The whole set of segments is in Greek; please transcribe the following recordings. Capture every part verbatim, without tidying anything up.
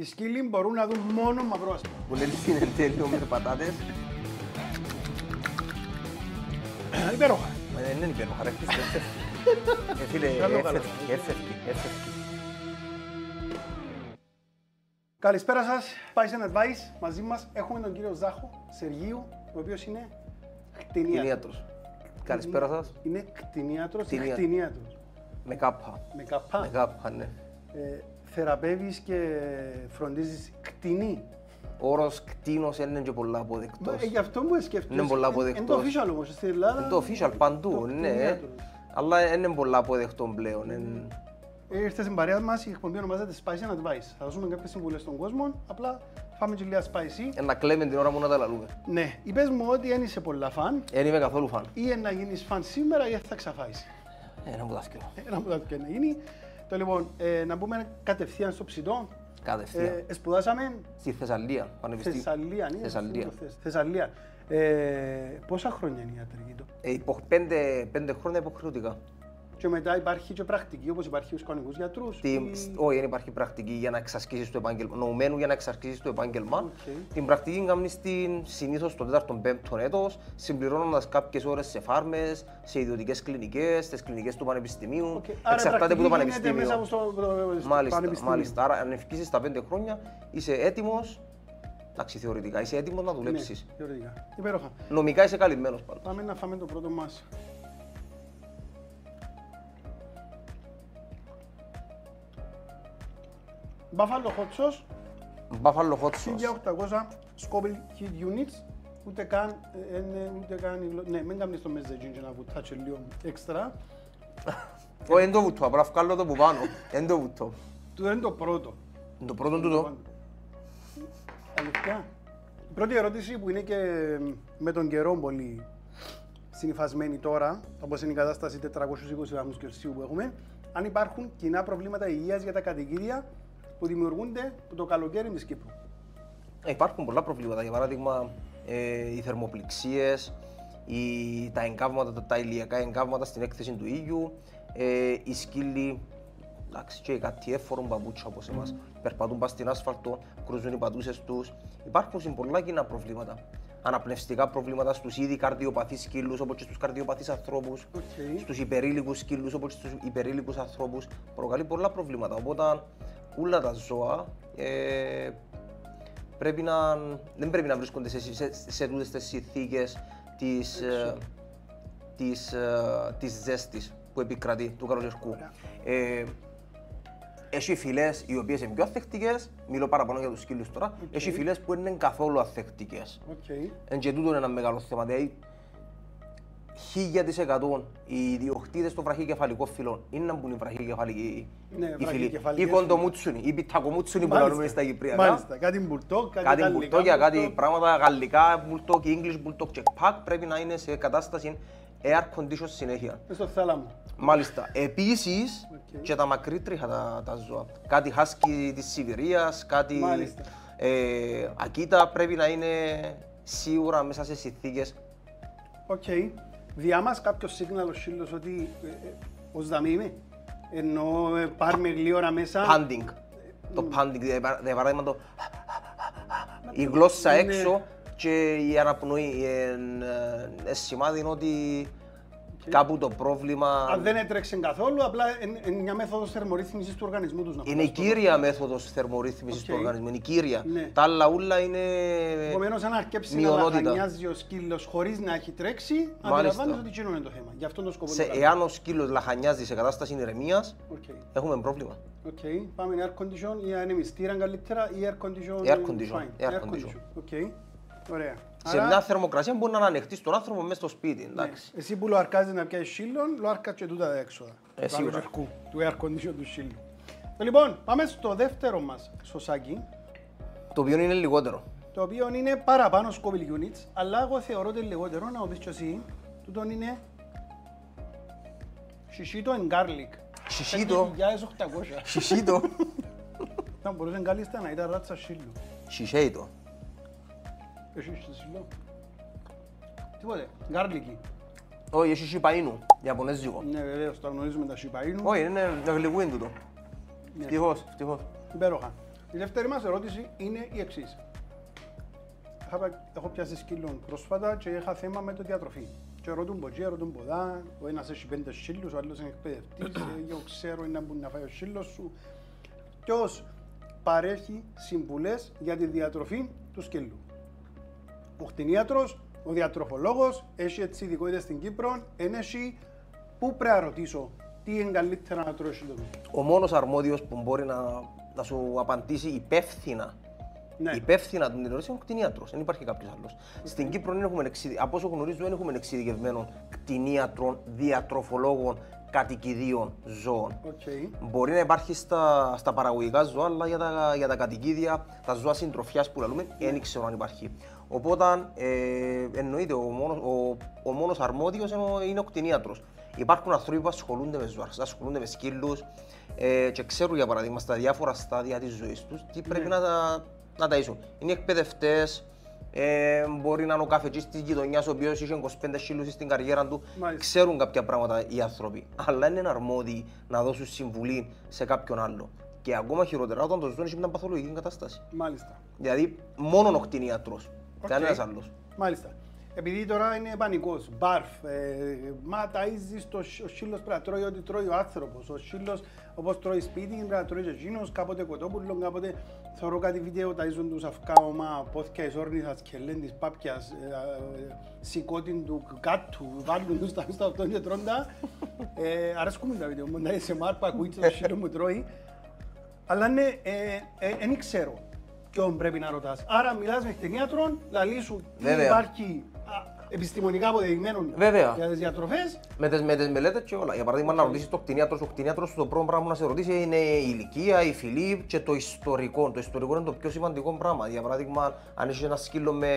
Οι σκύλοι μπορούν να δουν μόνο μαυρόσπιτα. Πουλέλισι είναι τέλειο με πατάτες. Υπέροχα. Δεν είναι υπέροχα, ρε φίλε, έφευκη, έφευκη. Καλησπέρα σας, Spice and Advice. Μαζί μας έχουμε τον κύριο Ζάχο Σεργίου, ο οποίος είναι κτηνίατρος. Καλησπέρα σας. Είναι κτηνίατρος ή κτηνίατρος. Με κάπα. Με κάπα. Με κάπα, ναι. Θεραπεύεις και φροντίζεις κτηνή. Ο όρος κτήνος είναι και πολλά αποδεκτός. Γι' αυτό μου σκέφτεσαι. Είναι πολλά αποδεκτός. Είναι το official όμως στην Ελλάδα. Είναι το official παντού, ναι. Αλλά είναι πολλά αποδεκτό πλέον. Ήρθε στην παρέα μας, η εκπομπή ονομάζεται Spice and Advice. Θα δώσουμε κάποιες συμβουλές στον κόσμο, απλά φάμε και λίγα spicy. Να κλαίμε την ώρα μου να τα λαλούμε. Ναι. Είπες μου ότι εν είσαι πολλά φαν. Εν είμαι καθόλου φαν. Ή εν να γίνεις φαν σήμερα ή θα ξαφάεις. Ένα που δάσκελο. Ένα που δάσκελο να γίνει. Το λοιπόν, ε, να μπούμε κατευθείαν στο ψητό. Κατευθείαν. Ε, ε, σπουδάσαμε. Στη Θεσσαλία. Πανεπιστήμιο. Θεσσαλία, ναι. Θεσσαλία. Θεσσαλία. Ε, πόσα χρόνια είναι η ιατρική του? Ε, υπο, πέντε, πέντε χρόνια υποχρεωτικά. Και μετά υπάρχει και πρακτική, όπως υπάρχει στους κανονικούς γιατρούς. Τι, ή... Όχι, δεν υπάρχει πρακτική για να εξασκήσεις το επάγγελμα. Νοουμένου για να εξασκήσεις το επάγγελμα. Okay. Την πρακτική κάνεις συνήθως στο τέταρτο πέμπτο έτος, συμπληρώνοντας κάποιες ώρες σε φάρμες, σε ιδιωτικές κλινικές, στις κλινικές του πανεπιστημίου. Okay. Εξαρτάται από το πανεπιστήμιο. Μέσα από το μάλιστα, πανεπιστήμιο. Μάλιστα. Άρα, αν ευκήσεις τα πέντε χρόνια, είσαι έτοιμος. Εντάξει, θεωρητικά είσαι έτοιμος να δουλέψεις. Ναι, θεωρητικά. Υπέροχα. Νομικά είσαι καλυμμένος πάντα. Πάμε να φάμε το πρώτο μας. Buffalo hot sauce, Buffalo hot sauce. χίλια οκτακόσια Scoville heat units, ούτε καν, ούτε καν, ναι, μην κάνεις το μέσα και να βουτάτε λίγο έξτρα. Όχι, δεν το βουτώ, απλά βγάλω το που πάνω, δεν το βουτώ. Του δεν είναι το πρώτο. Είναι το πρώτο τούτο. Αλήθεια. Η πρώτη ερώτηση που είναι και με τον καιρό πολύ συνυφασμένη τώρα, όπως είναι η κατάσταση τετρακόσιους είκοσι βαθμούς Κελσίου που έχουμε, αν υπάρχουν κοινά προβλήματα υγείας για τα κατοικίδια που δημιουργούνται το καλοκαίρι της Κύπρου. Υπάρχουν πολλά προβλήματα, για παράδειγμα ε, οι θερμοπληξίες, οι, τα, εγκάβματα, τα ηλιακά εγκάβματα στην έκθεση του ήλιου, ε, οι σκύλοι, εντάξει, και οι κάτι έφορων παπούτσια όπως εμάς, περπατούν πάνω στην άσφαλτο, κρούζουν οι πατούσες τους. Υπάρχουν πολλά κοινά προβλήματα. Αναπνευστικά προβλήματα στους ήδη καρδιοπαθείς σκύλους, όπως και στους καρδιοπαθείς ανθρώπους, okay. Στους υπερήλικους σκύλους, όπως και στους υπερήλικους ανθρώπους. Προκαλεί πολλά προβλήματα. Οπότε, όλα τα ζώα ε, πρέπει να, δεν πρέπει να βρίσκονται σε, σε, σε τούτες τις συνθήκες της, ε, της, ε, της ζέστης που επικρατεί του καλοκαιρικού. Ε, Έχει φυλές οι οποίες είναι πιο ανθεκτικές, μιλώ παραπάνω για τους σκύλους τώρα. Okay. Έχει φυλές που είναι καθόλου ανθεκτικές. Okay. Εν και τούτο είναι ένα μεγάλο θέμα. Δηλαδή, χίλια τοις εκατό οι ιδιοκτήτες των βραχικεφαλικών φυλών είναι να μπουν οι βραχικεφαλικοί φυλοί. Ή κοντομούτσουνοι, ή πιτακομούτσουνοι που λαλούμε στα Κυπριακά. Μάλιστα, κάτι μπουρτόκ, κάτι γαλλικά. Κάτι πράγματα γαλλικά, μπουρτόκ, English Bulldog και pack πρέπει να είναι σε κατάσταση air condition συνέχεια. Στο θάλαμο. Μάλιστα. Επίσης, okay. Και τα μακρύτριχα τα, τα ζώα. Κάτι husky της Σιβηρίας, κάτι ε, ακίτα πρέπει να είναι σίγουρα μέσα σε συνθήκες. Οκ. Okay. Διά μας κάποιο σύγκλιναλο σύλλος ότι ε, ε, ως δαμή είμαι, ενώ ε, πάρουμε λίγο ώρα μέσα. Πάντινγκ. Το πάντινγκ, για παράδειγμα το η γλώσσα είναι... έξω. Και η αναπνοή είναι σημάδι ότι okay. Κάπου το πρόβλημα... Αν δεν έτρεξε καθόλου, απλά είναι μια μέθοδος θερμορύθμισης του οργανισμού τους. Είναι η κύρια μέθοδος θερμορύθμισης okay. Του οργανισμού, είναι η κύρια. Ναι. Τα άλλα ούλα είναι μειονότητα. Επομένως, αν αρκέψει να λαχανιάζει ο σκύλος χωρίς να έχει τρέξει, αντιλαμβάνεις ότι εκείνο είναι το θέμα. Γι' αυτόν τον σκοπό είναι καλά. Εάν ο σκύλος λαχανιάζει σε κατάσταση ηρεμίας, okay. Έχουμε πρόβλημα. Okay. Πάμε air condition ή ανεμιστήραν καλύτερα ή air condition. Air condition. Air condition. Ωραία. Σε άρα... μια θερμοκρασία μπορεί να ανεχτεί τον άνθρωπο μέσα στο σπίτι. Εντάξει. Ναι. Εσύ που λοαρκάζει να πιάσει σύλλον, λοαρκάζει και τούτα έξοδα. Εσύ του air condition του σύλλου. Λοιπόν, πάμε στο δεύτερο μας σωσάκι. Το οποίο είναι λιγότερο. Το οποίο είναι παραπάνω Scoville units, αλλά εγώ θεωρώ ότι λιγότερο, να το πεις και εσύ. Τούτον είναι σισίτο and garlic. Σισίτο. πέντε χιλιάδες οκτακόσια. Σισίτο. Θα μπορούσε καλύτερα να ήταν ράτσα σύλλου. Σισέιτο. Εσύ είσαι σύλλο. Τίποτε, γκάρλικι. Όχι, εσύ σιπαΐνου, Ιαπωνέζικο. Ναι, βεβαίως, το γνωρίζουμε τα σιπαΐνου. Όχι, είναι γλυκού είναι τούτο. Φτυχώς, φτυχώς. Υπέροχα. Η δεύτερη μας ερώτηση είναι η εξής. Έχω πιάσει σκύλων πρόσφατα και είχα θέμα με το διατροφή. Και ρωτούν ποτζέ, ρωτούν ποτά, ο ένας έχει πέντε σκύλους, ο άλλος είναι εκπαιδευτής, εγώ ξέρω είναι να φάει ο σκύλος σου. Ποιος παρέχει συμβουλές για τη διατροφή του σκύλου? Ο κτηνίατρος, ο διατροφολόγος, έχει έτσι ειδικότητες στην Κύπρο, ενέχει. Πού πρέπει να ρωτήσω, τι είναι καλύτερα να τρώει το δω? Ο μόνος αρμόδιος που μπορεί να, να σου απαντήσει υπεύθυνα, ναι, υπεύθυνα την ερώτηση είναι ο κτηνίατρος. Δεν υπάρχει κάποιος άλλος. Okay. Στην Κύπρο, δεν έχουμε εξειδι... από όσο γνωρίζουμε, δεν έχουμε εξειδικευμένων κτηνίατρων, διατροφολόγων, κατοικιδίων ζώων. Okay. Μπορεί να υπάρχει στα, στα παραγωγικά ζώα, αλλά για τα, για τα κατοικίδια, τα ζώα συντροφιάς που λαλούμε, δεν yeah. ξέρω αν υπάρχει. Οπότε ε, εννοείται ο μόνος, ο, ο μόνος αρμόδιος είναι ο κτηνίατρος. Υπάρχουν άνθρωποι που ασχολούνται με ζώα, ασχολούνται με σκύλους ε, και ξέρουν για παράδειγμα στα διάφορα στάδια της ζωής τους τι πρέπει ναι. να τα ταΐσουν. Είναι εκπαιδευτές, ε, μπορεί να είναι ο καφετζής της γειτονιάς ο οποίος είχε είκοσι πέντε σκύλους στην καριέρα του. Μάλιστα. Ξέρουν κάποια πράγματα οι άνθρωποι, αλλά είναι αρμόδιοι να δώσουν συμβουλή σε κάποιον άλλο. Και ακόμα χειρότερα όταν το ζητούν έχει μια παθολογική κατάσταση. Μάλιστα. Δηλαδή μόνο ο κτηνίατρος, okay. κανένας άλλος. Μάλιστα. Επειδή τώρα είναι πανικός, μπαρφ, ε, μα ταΐζεις το σκύλος πρέπει να τρώει ό,τι τρώει ο άνθρωπος. Ο σκύλος όπως τρώει σπίτι πρέπει να τρώει και εκείνος, κάποτε κοτόπουλο, κάποτε θεωρώ κάτι βίντεο ταΐζουν τους αυκάωμα, πόθηκια εις όρνηθας και λένε της πάπιας, ε, ε, σηκώτην του κάτου, βάλουν τους τα μιστα αυτόν και τρώντα. Ε, αρέσκουμε τα βίντεο, μόνο σε μάρπα ακούεις το σκύλο μου τρώει. Αλλά ναι, ε, ε, ε, ε, ξέρω ποιον πρέπει να ρωτάς. Άρα μιλάς με κτηνίατρον, λαλείς σου τι υπάρχει επιστημονικά αποδεδειγμένων για τις διατροφές. Με τις, με τις μελέτες και όλα. Για παράδειγμα, να ρωτήσεις τον κτηνίατρο, ο κτηνίατρος το πρώτο πράγμα να σε ρωτήσει είναι η ηλικία, η φυλή και το ιστορικό. Το ιστορικό είναι το πιο σημαντικό πράγμα. Για παράδειγμα, αν έχεις ένα σκύλο με,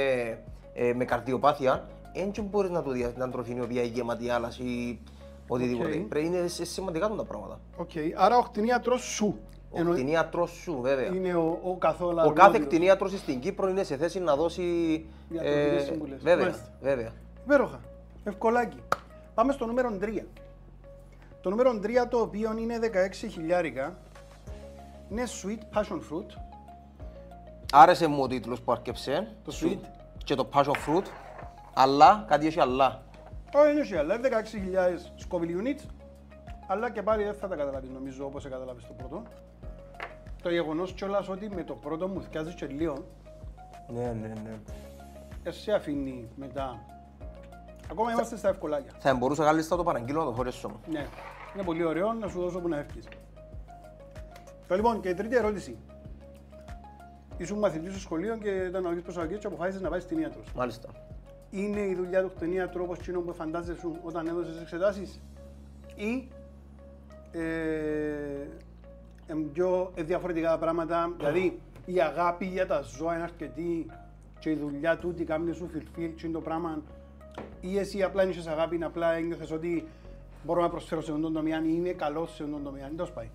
ε, με καρδιοπάθεια, δεν μπορείς να το διαθέτει την αντροφινιοπία ή γεματή άλλας ή οτιδήποτε. Okay. Πρέπει είναι σημαντικά τα πράγματα. Okay. Άρα, ο κτηνίατρος σου. Ο Εννοεί... κτηνίατρος σου, βέβαια. Είναι ο, ο καθόλου αρμόδιος. Ο κάθε κτηνίατρος στην Κύπρο είναι σε θέση να δώσει διατροφικές ε, συμβουλές. Βέβαια, βέβαια. Υπέροχα. Ευκολάκι. Πάμε στο νούμερο τρία. Το νούμερο τρία, το οποίο είναι δεκαέξι χιλιάρικα, είναι Sweet Passion Fruit. Άρεσε μου ο τίτλος που αρκεψε. Το Sweet και το Passion Fruit. Αλλά, κάτι έχει αλλά. Όχι, όχι αλλά. δεκαέξι χιλιάδες Scoville units. Αλλά και πάλι δεν θα τα καταλάβεις, νομίζω, όπως καταλάβεις το πρώτο. Το γεγονός κιόλας ότι με το πρώτο μου θυκιάζεις και λίγο. Ναι, ναι, ναι. Εσύ αφήνει μετά. Ακόμα θα... είμαστε στα ευκολάκια. Θα μπορούσα καλύτερα το παραγγείλω να το χωρίσω. Ναι. Είναι πολύ ωραίο να σου δώσω που να εύχεις. Λοιπόν, και η τρίτη ερώτηση. Ήσουν μαθητής στο σχολείο και ήταν αγγλικής προσαγωγής και αποφάσισες να πάεις στην κτηνίατρο. Μάλιστα. Είναι η δουλειά του κτηνίατρου όπως εκείνο που φαντάζεσαι όταν έδωσες εξετάσεις ή ε, πιο διαφορετικά πράγματα, δηλαδή η αγάπη για τα ζώα είναι αρκετή και η δουλειά του τι κάνει σου φιλφίλ και είναι το πράγμα ή εσύ απλά είχες αγάπη, απλά ένιωθες ότι μπορώ να προσφέρω σε τον τομέα ή είναι καλό σε τον τομέα, δεν το σπάει.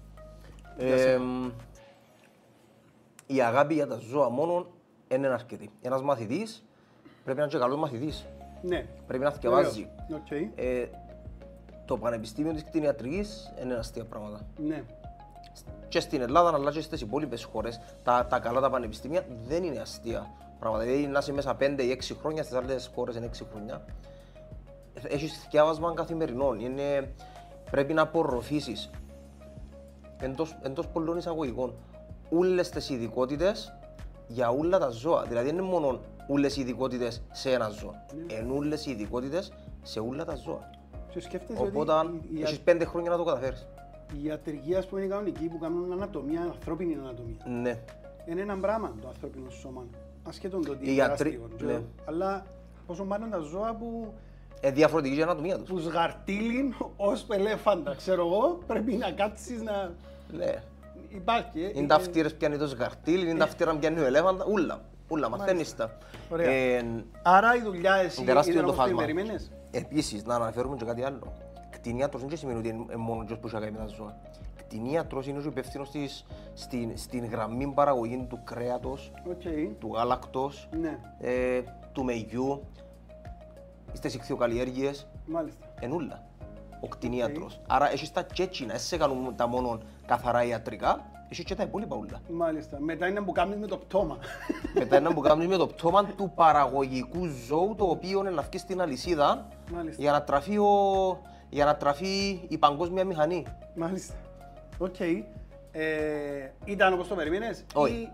Ε, η αγάπη για τα ζώα μόνο είναι αρκετή. Ένας μαθητής πρέπει να είναι και καλός μαθητής, ναι. πρέπει να θυκευάζει. Okay. Ε, Το Πανεπιστήμιο της Κτηνιατρικής είναι αστεία πράγματα. Ναι. Και στην Ελλάδα, αλλά και στις υπόλοιπες χώρες, τα, τα καλά τα πανεπιστήμια δεν είναι αστεία πράγματα. Δηλαδή, να είσαι μέσα πέντε ή έξι χρόνια, στις άλλες χώρες είναι έξι χρόνια. Έχεις θυκιάβασμα καθημερινών. Είναι, πρέπει να απορροφήσεις εντός, εντός πολλών εισαγωγικών όλες τις ειδικότητες για όλα τα ζώα. Δηλαδή, δεν είναι μόνο όλες οι ειδικότητες σε ένα ζώο. Ναι. Είναι όλες οι ειδικότητες σε όλα τα ζώα. Οπότε, η... έχεις πέντε χρόνια να το καταφέρεις. Η ιατρική, ας πούμε, είναι κανονική που κάνουν ανατομία, ανθρώπινη ανατομία. Ναι. Είναι ένα πράγμα το ανθρώπινο σώμα. Ασχέτον το τι ιατρή... ναι. Αλλά όσο μάλλον τα ζώα που... Ε, διαφορετική η ανατομία τους. Τους γαρτίλιν ως ελέφαντα, ξέρω εγώ, πρέπει να κάτσεις να... Ναι. Υπάρχει, ε. Είναι τα αυτήρες πιάνει το γαρτίλιν, είναι τα αυτήρα πιάνει ο ελέφαντα, ούλα. Ούλα, μαθαίνεις τα. Ε, Άρα η δουλειά εσύ ήταν όπως την περιμένες. Επίσης, να αναφέρουμε και κάτι άλλο. Κτηνίατρος δεν σημαίνει ότι είναι μόνο ποιος που έχει κάνει με τα ζώα. Κτηνίατρος είναι ο υπεύθυνος στην, στην γραμμή παραγωγή του κρέατος, okay. του γάλακτος, ναι. ε, του μεγιού, στις ιχθυοκαλλιέργειες. Μάλιστα. Ενούλα. Ο κτηνίατρος. Okay. Άρα έχεις τα τσέτσινα, εσύ σε κάνουν τα μόνο καθαρά ιατρικά, Εσύ και τα υπόλοιπα ούλα. Μάλιστα. Μετά είναι που κάνεις με το πτώμα. Μετά είναι που κάνεις με το πτώμα του παραγωγικού ζώου, το οποίο είναι να βγει στην αλυσίδα για να, τραφεί ο... για να τραφεί η παγκόσμια μηχανή. Μάλιστα. Οκ. Okay. Ε, ήταν όπως το περίμενες. Όχι. Ή...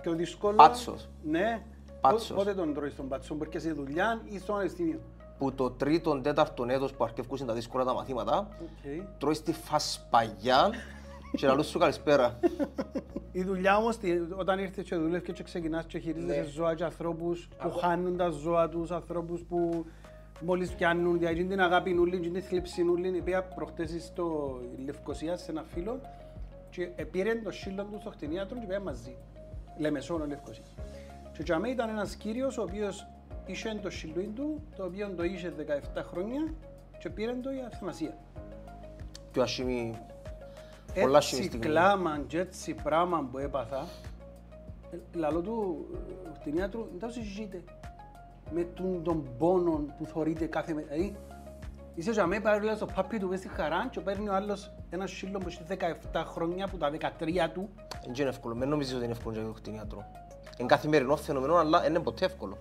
πιο δύσκολο. Πάτσος. Ναι. Πάτσος. Πότε τον τρώεις τον πάτσο, μπορεί και σε δουλειά ή στο ανεστήμιο. Που το τρίτον, τέταρτον έτος που αρκευκούσαν τα δύσκολα τα μαθήματα, okay. τρώεις τη φασπαγιά και να λούς σου καλησπέρα. Η δουλειά όμως, όταν ήρθες και δουλεύεις και ξεκινάς και χειρίζεσαι ναι. ζώα και ανθρώπους που χάνουν τα ζώα τους, ανθρώπους που μόλις πιάνουν, γιατί την αγάπη νουλήν, την θλίψη νουλήν, η οποία προχτέσεις στο Λευκοσία σε ένα φίλο και πήραν το σύλλον του στο χτινίατρο και πήγαν μαζί. Λεμεσόνο, Λευκοσία. Και για μένα ήταν ένας κύριος ο οποίος είχε το σιλούιν του, το οποίο το είχε δεκαεπτά χρόνια και πήρε το για θαυμασία. Πιο ασχημή, πολλά ασχημή στιγμή. Έτσι κλάμαν και έτσι πράγμα που έπαθα, λαλό του χτινίατρου, δεν το συζητείτε με τον πόνο που θωρείται κάθε μέρα. Δηλαδή, είσαι για μένα παρόλα στο πάπι του μες στη χαρά και παίρνει ο άλλος ένα σύλλο που έχει δεκαεπτά χρόνια που τα δεκατρία του. Δεν είναι εύκολο, με νομίζεις ότι είναι εύκολο για τον χτινίατρο. Είναι καθημερινό φαινομένο, αλλά είναι ποτέ εύκολο.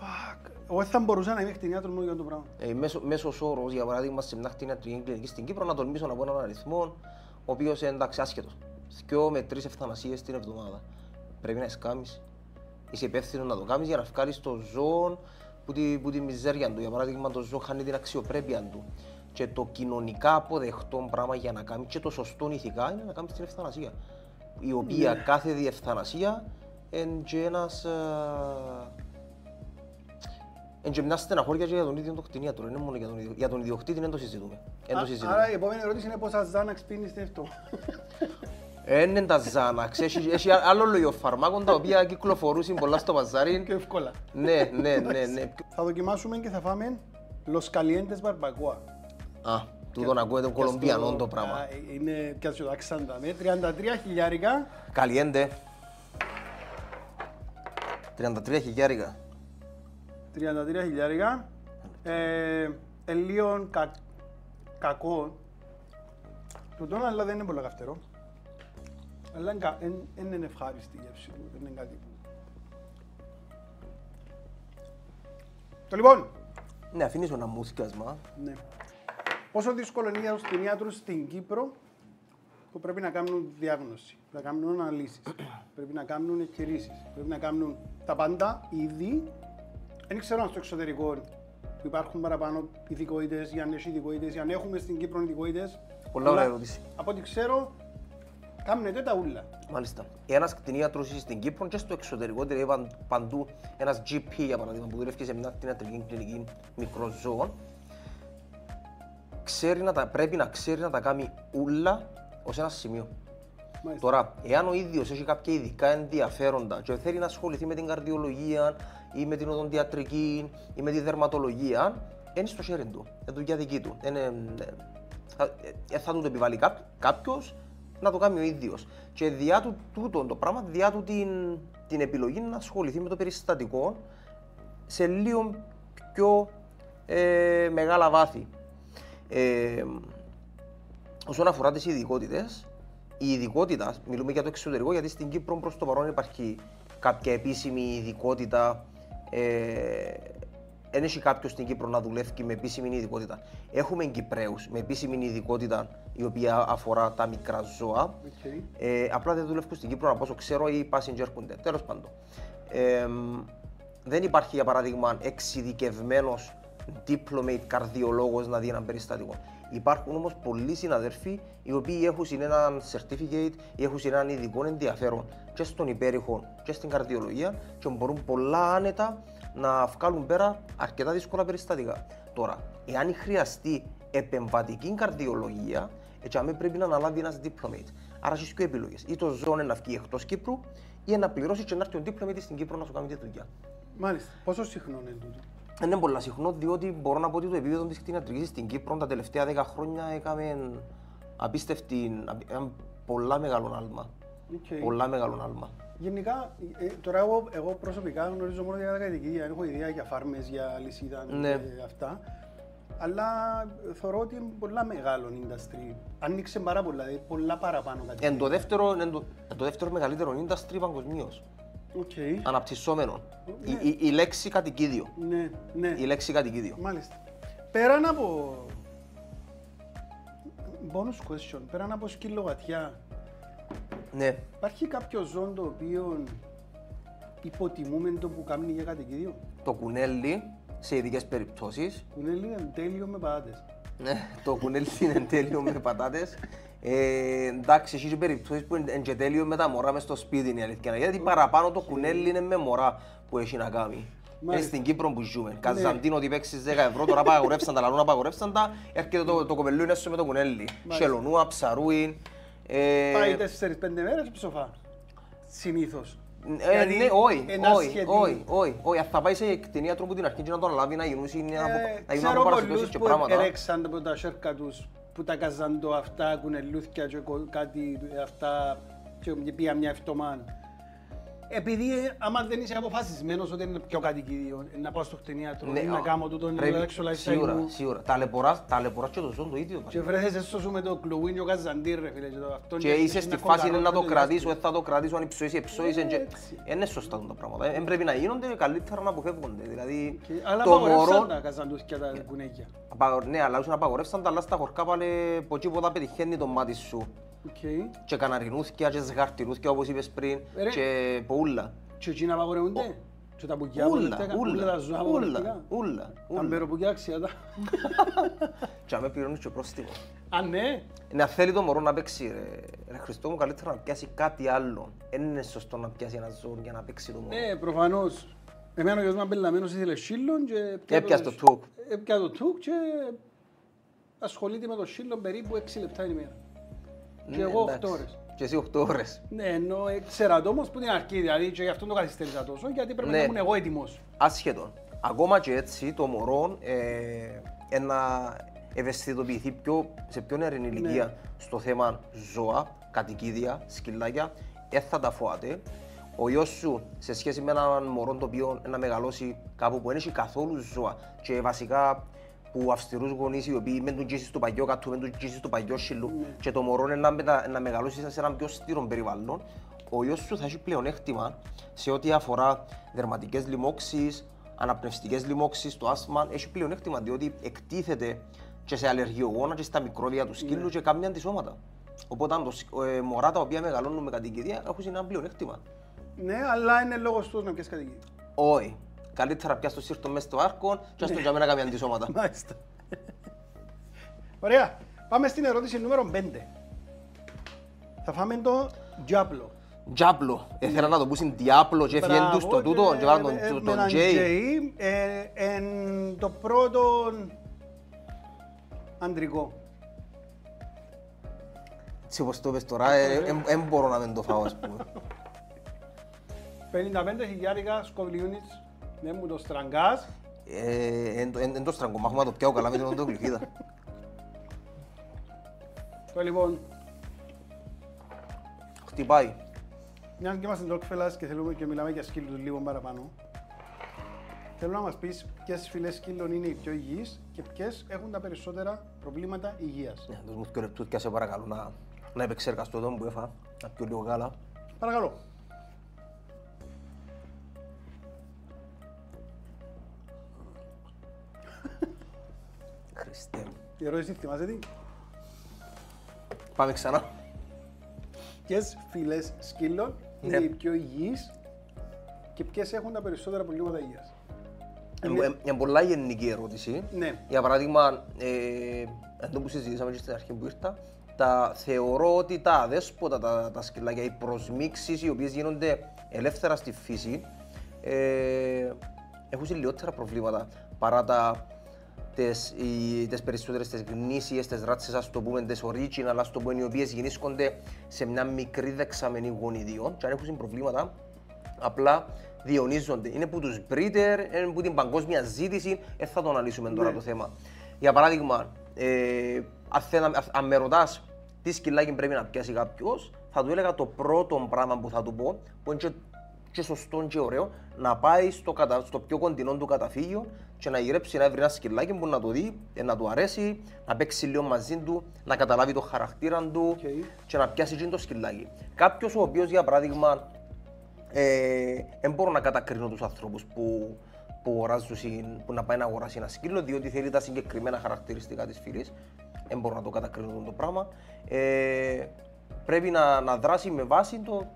Fuck. Εγώ θα μπορούσα να είμαι χτινιάτρο μόνο για το πράγμα. Ε, μέσο, μέσος όρος, για παράδειγμα, σε μια χτινιατρική κλινική στην Κύπρο, να τολμήσω να πω έναν αριθμό, ο οποίος είναι εντάξει άσχετος. Δυο με τρεις ευθανασίες την εβδομάδα. Πρέπει να εσκάμεις. Είσαι υπεύθυνος να το κάνεις για να βγάλεις το ζώο που τη, που τη μιζέρια του. Για παράδειγμα, το ζώο χάνει την αξιοπρέπεια του. Και το κοινωνικά αποδεχτό πράγμα για να κάνεις και το σωστό ηθικά είναι να κάνεις την ευθανασία. Η οποία yeah. κάθε διευθανασία είναι και ένας. Εν και μια στεναχώρια και για τον ίδιο τον κτηνίατρο, είναι μόνο για τον, για τον ιδιοκτήτη, δεν το συζητούμε. Εν το συζητούμε. Άρα η επόμενη ερώτηση είναι πόσα Ζάναξ πίνεις αυτό. Είναι τα Ζάναξ, έχει άλλο λόγιο φαρμάκων τα οποία κυκλοφορούσαν πολλά στο παζάρι. Και εύκολα. Ναι, ναι, ναι, ναι. Θα δοκιμάσουμε και θα φάμε Los Calientes Barbacoa. Α, τούτον ακούγεται κολομπιανόν το πράγμα. Είναι κάτι το αξάντα με, τριάντα τρία χιλιάρικα. Caliente. τριάντα τρία χιλιάρικα. τριάντα τρία χιλιάρικα, ε, ε, λίγο κα, κακό τούτο, αλλά δεν είναι πολύ καυτερό. Αλλά δεν είναι, είναι ευχάριστη η γεύση του, δεν είναι κάτι που... Το λοιπόν! Ναι, αφήνεις ένα μουσκιασμά. Ναι. Πόσο δύσκολο είναι για τους κτηνίατρους στην Κύπρο που πρέπει να κάνουν διάγνωση, πρέπει να κάνουν αναλύσεις, πρέπει να κάνουν εκχειρήσεις, πρέπει να κάνουν τα πάντα ήδη. Δεν ξέρω αν στο εξωτερικό που υπάρχουν παραπάνω ειδικότητες ή αν έχει ειδικότητες ή αν έχουμε στην Κύπρο ειδικότητες. Πολλά ωραία ερώτηση. Από ό,τι ξέρω, κάνουν τα ούλα. Μάλιστα. Ένας κτηνίατρος στην Κύπρο και στο εξωτερικό, δηλαδή παντού, ένας τζι πι για παράδειγμα που δουλεύει σε μια κτηνιατρική κλινική μικρών ζώων, πρέπει να ξέρει να τα κάνει ούλα ως ένα σημείο. Μάλιστα. Τώρα, εάν ο ίδιος έχει κάποια ειδικά ενδιαφέροντα και θέλει να ασχοληθεί με την καρδιολογία ή με την οδοντιατρική ή με τη δερματολογία, είναι στο χέρι του, είναι δουλειά δική του. Είναι, θα, θα του το επιβάλλει κάποιος να το κάνει ο ίδιος. Και διά του τούτο το πράγμα, διά του την, την επιλογή να ασχοληθεί με το περιστατικό σε λίγο πιο ε, μεγάλα βάθη. Ε, όσον αφορά τις ειδικότητες, η ειδικότητα, μιλούμε για το εξωτερικό, γιατί στην Κύπρο προς το παρόν υπάρχει κάποια επίσημη ειδικότητα. Δεν έχει κάποιος στην Κύπρο να δουλεύει με επίσημη ειδικότητα. Έχουμε Κυπραίους με επίσημη ειδικότητα η οποία αφορά τα μικρά ζώα. Okay. Ε, απλά δεν δουλεύουν στην Κύπρο, από όσο ξέρω, ή passenger hunter. Τέλος πάντων. Ε, δεν υπάρχει, για παράδειγμα, εξειδικευμένος diplomate καρδιολόγος να δει έναν περιστατικό. Υπάρχουν όμως πολλοί συναδελφοί οι οποίοι έχουν έναν certificate ή έχουν έναν ειδικό ενδιαφέρον και στον υπέρηχο και στην καρδιολογία και μπορούν πολλά άνετα να βγάλουν πέρα αρκετά δύσκολα περιστατικά. Τώρα, εάν χρειαστεί επεμβατική καρδιολογία, έτσι πρέπει να αναλάβει ένας diplomate. Άρα έχεις δύο επιλογές. Ή το ζώο να βγει εκτός Κύπρου ή να πληρώσει και να έρθει ο diplomate στην Κύπρο να σου κάνει τη δουλειά. Μάλιστα. Πόσο συχνό είναι τούτο? Είναι πολύ συχνό, διότι μπορώ να πω ότι το επίπεδο της κτηνιατρικής στην Κύπρο τα τελευταία δέκα χρόνια έκαμε απίστευτη, πολλά μεγάλο άλμα. Okay. Πολλά μεγάλο άλμα. Γενικά, ε, τώρα εγώ, εγώ προσωπικά γνωρίζω μόνο για τα κατοικίδια, έχω ιδέα για φάρμες, για λυσίδα, ναι. ε, αυτά. αλλά θεωρώ ότι είναι πολλά μεγάλο industry. Άνοιξε πάρα πολλά, δηλαδή πολλά παραπάνω κάτι. Εν το δεύτερο, εν το, εν το δεύτερο μεγαλύτερο industry παγκοσμίως. Okay. Αναπτυσσόμενο. Ναι. Η, η, η λέξη κατοικίδιο. Ναι, ναι. Η λέξη κατοικίδιο. Μάλιστα. Πέραν από... Bonus question. Πέραν από σκύλο γατιά. Ναι. Υπάρχει κάποιο ζώο το οποίο υποτιμούμε το που κάνει για κατοικίδιο. Το κουνέλι σε ειδικές περιπτώσεις. Κουνέλι είναι τέλειο με πατάτες. Ναι, το κουνέλι είναι τέλειο με πατάτες. Ε, εντάξει, έχει περιπτώσεις που είναι και τέλειο με τα μωρά μες στο σπίτι, είναι η αλήθεια. Γιατί παραπάνω το κουνέλι είναι με μωρά που έχει να κάνει. Είναι στην Κύπρο που ζούμε. Καζαντίνο, ότι παίξεις δέκα ευρώ, τώρα απαγορεύσαν τα, λαλούν απαγορεύσαν τα, έρχεται το, το κοπελού είναι με το κουνέλι. Σελονούα, ψαρούιν. Ε... Πάει τέσσερις πέντε μέρες ψοφά. Συνήθως. Ε, ναι, όχι, όχι, όχι, όχι. Αν θα πάει σε κτηνίατρο που την αρχή να το αναλάβει, να γίνουν αποπαρασιτώσεις και πράγματα. Ξέρω πολλούς που έρεξαν από τα σέρκα τους, που τα καζάντο αυτά, κουνελούθκια και κάτι αυτά και πήγαν μια εφτωμάν. Επειδή άμα δεν είσαι αποφασισμένος ότι είναι πιο κατοικίδιο, να πάω στο κτηνίατρο, να κάνω τούτο, να αλλάξω lifestyle μου. Σίγουρα, ταλαιπωράς και το ζώο το ίδιο. Και βρέθες έσωσου με το κλουβίνι ο καζαντήρ ρε φίλε. Και είσαι στη φάση να το κρατήσω, δεν θα το κρατήσω, αν υψωήσει, υψωήσει. Δεν είναι σωστά τα πράγματα. Δεν πρέπει να γίνονται, καλύτερα να αποφεύγονται. Δηλαδή, το μωρό... Ναι, αλλά όσο να απαγορεύσαν τα, αλλά στα χορκά πάλι ποτσί ποδά πετυχαίνει το μάτι σου. Okay. Και καναρινούθκια και ζεγαρτινούθκια, όπως είπες πριν, ρε, και πολλά. Και εκεί να παγορεύονται, και τα μπουκιά απαγορευτικά, όλα τα ζώα απαγορευτικά. Τα μπεροπουκιά αξιάτα. Και αμέ πληρώνεις και πρόστιμο. Α, ναι. Να θέλει το μωρό να παίξει, ρε, ρε Χριστό μου, καλύτερα να πιάσει κάτι άλλο. Δεν είναι σωστό να πιάσει ένα ζώο για να παίξει το μωρό. Ναι, προφανώς. Εμένα ο γιος μου απελαμένος ήθελε σύλλον και έπιασε το τουκ. Έπιασε το τουκ και ασχολείται με το σύλλον περίπου έξι λεπτά την ημέρα. Και εγώ οκτώ ώρες. Και εσύ οκτώ ώρες. Ναι, ενώ ξέρα το όμως που είναι αρκεί, δηλαδή και γι' αυτό το καθυστέρησα τόσο, γιατί πρέπει να ήμουν εγώ έτοιμος. Άσχετον. Ακόμα και έτσι το μωρό να ευαισθητοποιηθεί σε πιο νεαρή ηλικία στο θέμα ζώα, κατοικίδια, σκυλάκια, θα τα φοάται. Ο γιος σου σε σχέση με έναν μωρό το οποίο να μεγαλώσει κάπου που δεν έχει καθόλου ζώα και βασικά που αυστηρούς γονείς οι οποίοι μεν του γύσεις στο παγιό κατού, μεν του γύσεις στο παγιό σύλλου και το μωρό είναι να μεγαλώσει σε έναν πιο στήρων περιβάλλον, ο γιος σου θα έχει πλεονέκτημα σε ό,τι αφορά δερματικές λοιμώξεις, αναπνευστικές λοιμώξεις, το άσθμα, έχει πλεονέκτημα διότι εκτίθεται και σε αλλεργιογόνα και στα μικρόβια του σκύλου και κάποια αντισώματα. Οπότε μωρά τα οποία μεγαλώνουν με κατοικιδία έχουν ένα πλεονέκτημα. Ναι, αλλά είναι λόγος τους να πιάσεις κατοικιδία. Όχι. Καλύτερα πια στο σύρτο μέσα στο άρκο και άστον για μένα κάποια αντισώματα. Μάλιστα. Ωραία. Πάμε στην ερώτηση νούμερο πέντε. Θα φάμε το Diablo. Diablo. Ήθελα να το πούσουν Diablo και έφυγαν τους το τούτο και βάλουν τον J. Εν το πρώτο αντρικό. Έτσι όπως το είπες τώρα, δεν μπορώ να μην το φάω ας πούμε. πενήντα πέντε χιλιάρικα σκοβλιούνιτς. Ναι, μου το στραγγάς. Εν το στραγγώ, μάχομαι να το πιάω καλά με την οντογλυκίδα. Το λοιπόν... Χτυπάει. Μιαν και είμαστε Dogfellas και θέλουμε και μιλάμε για σκύλους λίγο παραπάνω. Θέλω να μας πεις ποιες φυλές σκύλων είναι οι πιο υγιείς και ποιες έχουν τα περισσότερα προβλήματα υγείας. Ναι, δώσ' μου δύο λεπτούτια σε παρακαλώ να επεξεργαστώ τον που έφα, να πιω λίγο γάλα. Παρακαλώ. Η ερώτηση θυμάσαι τι. Πάμε ξανά. Ποιες φυλές σκύλων είναι οι πιο υγιείς και ποιες έχουν τα περισσότερα προβλήματα υγείας. Είναι πολλά γενική ερώτηση. Για παράδειγμα, αυτό που συζητήσαμε και στην αρχή που ήρθα, θεωρώ ότι τα αδέσποτα, τα σκυλάκια, οι προσμίξεις οι οποίες γίνονται ελεύθερα στη φύση έχουν λιγότερα προβλήματα παρά τα τις, οι, τις περισσότερες, τις γνήσιες, τις ράτσες, ας το πούμε, τις original, αλλά το πούμε, οι οποίες γεννήσκονται σε μια μικρή δεξαμενή γονιδιών και αν έχουν προβλήματα, απλά διονύζονται. Είναι που τους breeder, είναι που την παγκόσμια ζήτηση, ε, θα το αναλύσουμε τώρα το θέμα. Για παράδειγμα, ε, αν με ρωτάς τι σκυλάκι πρέπει να πιάσει κάποιος, θα του έλεγα το πρώτο πράγμα που θα του πω, που είναι και σωστόν και ωραίο να πάει στο, κατα... στο πιο κοντινό του καταφύγιο και να γυρέψει να βρει ένα σκυλάκι που να το δει, να του αρέσει, να παίξει λίγο μαζί του, να καταλάβει το χαρακτήρα του okay. και να πιάσει και το σκυλάκι. Κάποιος ο οποίος, για παράδειγμα, ε, δεν μπορώ να κατακρίνω τους ανθρώπους που, που, οράζουν, που να πάει να αγοράσει ένα σκύλο διότι θέλει τα συγκεκριμένα χαρακτηριστικά της φυλής. Δεν μπορώ να το κατακρίνω το πράγμα. Ε, πρέπει να, να δράσει με βάση το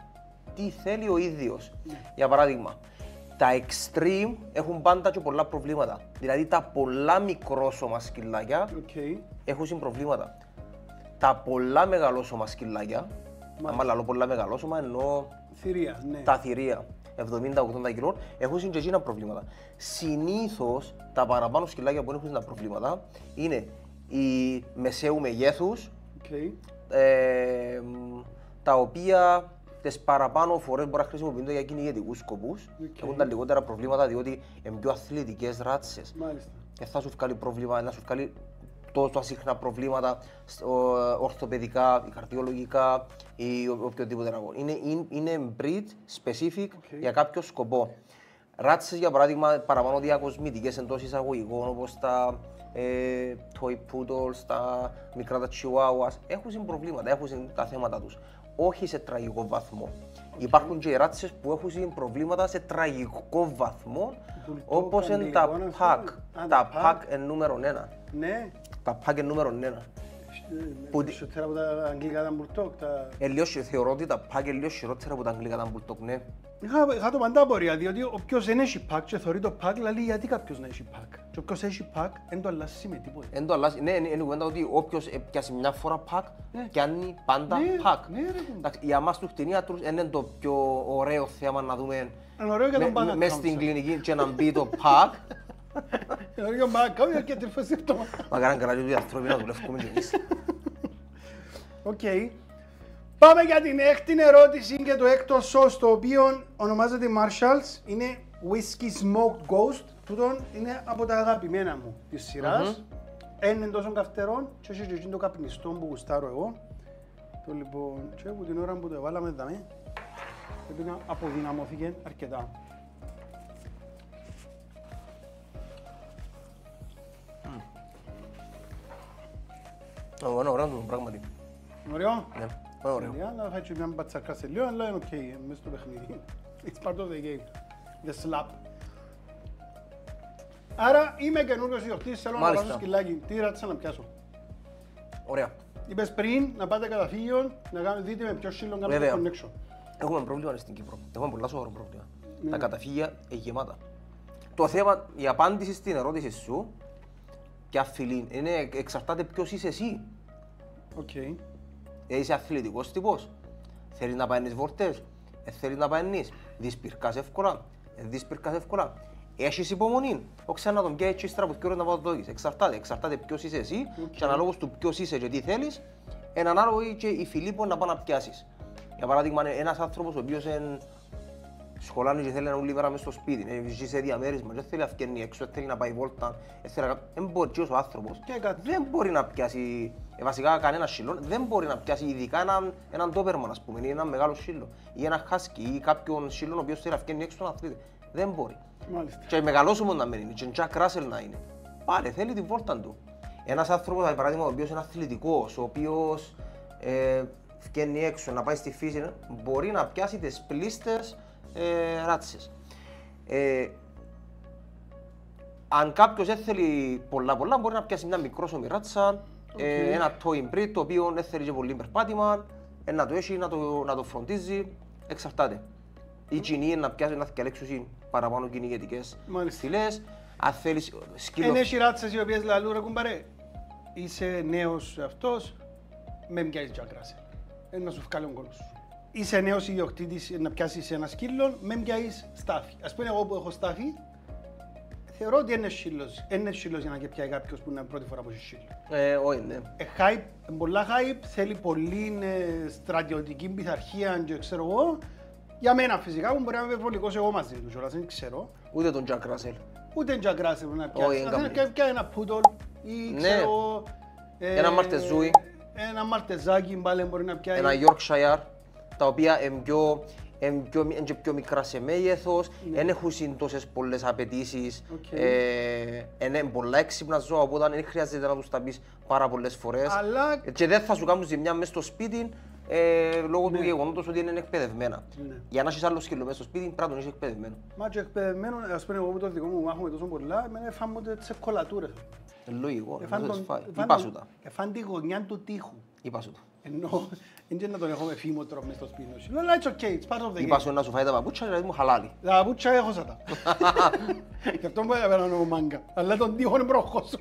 τι θέλει ο ίδιος. Yeah. Για παράδειγμα, τα extreme έχουν πάντα και πολλά προβλήματα. Δηλαδή τα πολλά μικρόσωμα σκυλάκια okay. έχουν προβλήματα. Τα πολλά μεγαλόσωμα σκυλάκια, mm. άμα λαλώ πολλά μεγαλόσωμα εννοώ θηρία, ναι. τα θηρία εβδομήντα ογδόντα κιλών, έχουν και εκείνα προβλήματα. Συνήθως τα παραπάνω σκυλάκια που έχουν τα προβλήματα είναι οι μεσαίου μεγέθους, okay. ε, τα οποία τις παραπάνω φορές μπορεί να χρησιμοποιούνται για κυνηγετικούς σκοπούς okay. και έχουν τα λιγότερα προβλήματα διότι είναι πιο αθλητικές ράτσες. Μάλιστα. Και θα σου βγάλει πρόβλημα, να σου βγάλει τόσο συχνά προβλήματα ορθοπαιδικά, καρδιολογικά ή οποιοδήποτε να βγάλει. Είναι, είναι breed specific okay. για κάποιο σκοπό. Ράτσες, για παράδειγμα, παραπάνω διακοσμητικές εντός εισαγωγικών όπως τα ε, toy poodles, τα μικρά τα chihuahuas, έχουν προβλήματα, έχουν τα θέματα τους. Όχι σε τραγικό βαθμό. Okay. Υπάρχουν και οι ράτσες που έχουν προβλήματα σε τραγικό βαθμό, Bulldog, όπως είναι τα πακ. Τα πακ είναι νούμερο ένα. Ναι. Τα πακ είναι νούμερο ένα. Σωτέρα από τα αγγλικά ήταν Bulldog. Θεωρώ ότι τα πακ είναι λίγο σειρότερα από τα αγγλικά ήταν Bulldog, ναι. Είχα το πάντα απορία, διότι όποιος δεν έχει πακ και θεωρεί το πακ, λέει γιατί κάποιος να έχει πακ. Και όποιος έχει πακ, δεν το αλλάζει με τίποτα. Δεν το αλλάζει, ναι, είναι κουβέντα ότι όποιος πιάσει μια φορά πακ, πιάνει πάντα πακ. Για μας τους κτηνίατρους είναι το πιο ωραίο θέμα να δούμε μες στην κλινική και να μπει το πακ. Είναι ωραίο πακ, κάμια και τρυφές σύμπτωμα. Μα κάναν καλά και οι άνθρωποι να δουλεύουμε και εμείς. Οκ. Πάμε για την έκτη ερώτηση και το έκτο σος, το οποίο ονομάζεται Marshall's, είναι Whisky Smoked Ghost. Τούτον είναι από τα αγαπημένα μου της σειράς. Είναι τόσο καυτερών και έχει και το καπνιστό που γουστάρω εγώ. Το λοιπόν, και από την ώρα που το βάλαμε δαμε, πρέπει να αποδυναμωθήκε αρκετά. Ωραίο, ωραίο το πράγματι. Ωραίο. I'll have to remember Zachos Sergiou and I'm okay, Mister Bechmiri. It's part of the game. The slap. Άρα είμαι καινούριος ιδιοκτήτης, θέλω να πάρω σκυλάκι. Τι ράτσα να πιάσω. Ωραία. Είπες πριν να πάτε καταφύγιο, να δείτε με ποιο σύλλον κάνουμε το connection. Έχουμε πρόβλημα στην Κύπρο. Έχουμε πολλά σοβαρό πρόβλημα. Τα καταφύγια είναι γεμάτα. Το θέμα, η απάντηση στην ερώτηση σου, ποια φυλή, είναι εξαρτάται ποιος είσαι εσύ. Είσαι αθλητικός τύπος, θέλεις να παίρνεις βορτές, θέλεις να παίρνεις, δεις πυρκάς εύκολα, δεις πυρκάς εύκολα. Έχεις υπομονή, όχι να τον πιέσεις και ύστερα από ποιο ώρα να το δώσεις. Εξαρτάται, εξαρτάται ποιος είσαι εσύ okay. και ανάλογος του ποιος είσαι και τι θέλεις, είναι ανάλογο και η φυλή που να πάει να πιάσεις. Για παράδειγμα, ένας άνθρωπος ο οποίος εν... σχολάνει και θέλει να ούλει μέρα μέσα στο σπίτι, ζει σε διαμέρισμα, δεν θέλει να βγαίνει έξω, θέλει να πάει βόλτα, δεν μπορεί και ως ο άνθρωπος, δεν μπορεί να πιάσει, βασικά κανένα σιλόν, δεν μπορεί να πιάσει ειδικά έναν, έναν ντόπερμαν, ας πούμε, ή έναν μεγάλο σιλό, ή έναν χάσκι, ή κάποιον σιλόν ο οποίος θέλει να βγαίνει έξω να αθλείται, δεν μπορεί. Μάλιστα. Και μεγαλόσωμος να μένει, και Jack Russell να είναι, πάλι θέλει τη βόλτα του. Ένας άνθρωπος, για παράδειγμα, ο οποίος είναι αθλητικός, ο οποίος ε, βγαίνει έξω να πάει στη φύση, μπορεί να πιάσει τις πλήστες. Ε, ράτσες. Ε, αν κάποιος δεν θέλει πολλά πολλά, μπορεί να πιάσει μια μικρόσωμη ράτσα, okay. ε, ένα toy breed το οποίο δεν θέλει και πολύ περπάτημα, ε, να το έχει, να το, να το φροντίζει, εξαρτάται. Η κοινή να πιάσει, να διαλέξει παραπάνω κυνηγετικές στυλές, αν θέλεις σκύλο... Εν έχει ράτσες οι οποίες λαλούν, ρε κουμπαρέ, είσαι νέος αυτός, με μοιάζει Jack Russell, ε, να σου βγάλει ο κόλος σου. Είσαι νέος ιδιοκτήτης να πιάσεις ένα σκύλο, με πιάσεις στάφι. Ας πούμε, εγώ που έχω στάφι, θεωρώ ότι είναι σκύλος. Είναι σκύλος για να και πιάει κάποιος που είναι πρώτη φορά που έχει σκύλο. Ε, όχι, ναι. Ε, hype, πολλά hype, θέλει πολύ ε, στρατιωτική πειθαρχία, και ξέρω εγώ. Για μένα, φυσικά, μπορεί να είμαι βολικός εγώ μαζί του, κιόλας, δεν ξέρω. Ούτε τον Jack Russell. Ούτε τον Jack Russell να πιάσει. Oh, να πιάσει ένα Poodle ή ξέρω. Ναι. Ε, ένα Μαρτεζούι. Ένα Μαρτεζάκι, μπάλε μπορεί να πιάσει. Ένα Yorkshire. Τα οποία είναι πιο, είναι και πιο μικρά σε μέγεθος, δεν ναι. έχουν τόσες πολλές απαιτήσεις, okay. ε, είναι πολλά έξυπνα ζώα, οπότε δεν χρειάζεται να τους τα πεις πάρα πολλές φορές. Αλλά... και δεν θα σου κάνουν ζημιά μέσα στο σπίτι ε, λόγω ναι. του γεγονότος ότι είναι εκπαιδευμένα. Ναι. Για να έχεις άλλο σκύλο μέσα στο σπίτι, πρέπει να είσαι εκπαιδευμένο. Μα και εκπαιδευμένο, ας πούμε, εγώ με το δικό μου μάχο με τόσο πολλά, εμένα φάμονται τις ευκολατούρες. Λόγικο, να το φάει. Είπα σου τα. Εφάν τη γωνιά του τείχου. Είπα σου τα. Ενώ, είναι και να τον έχω με φήμοτρο μες στο σπίτι μου. Λέω, it's okay, it's part of the game. Είπα σου να σου φάει τα παπούτσια, δηλαδή μου χαλάλι. Τα παπούτσια έχω σαν τα. Γι' αυτό μου έπαιρνα ο μάγκα. Αλλά τον τείχο είναι προχώσου.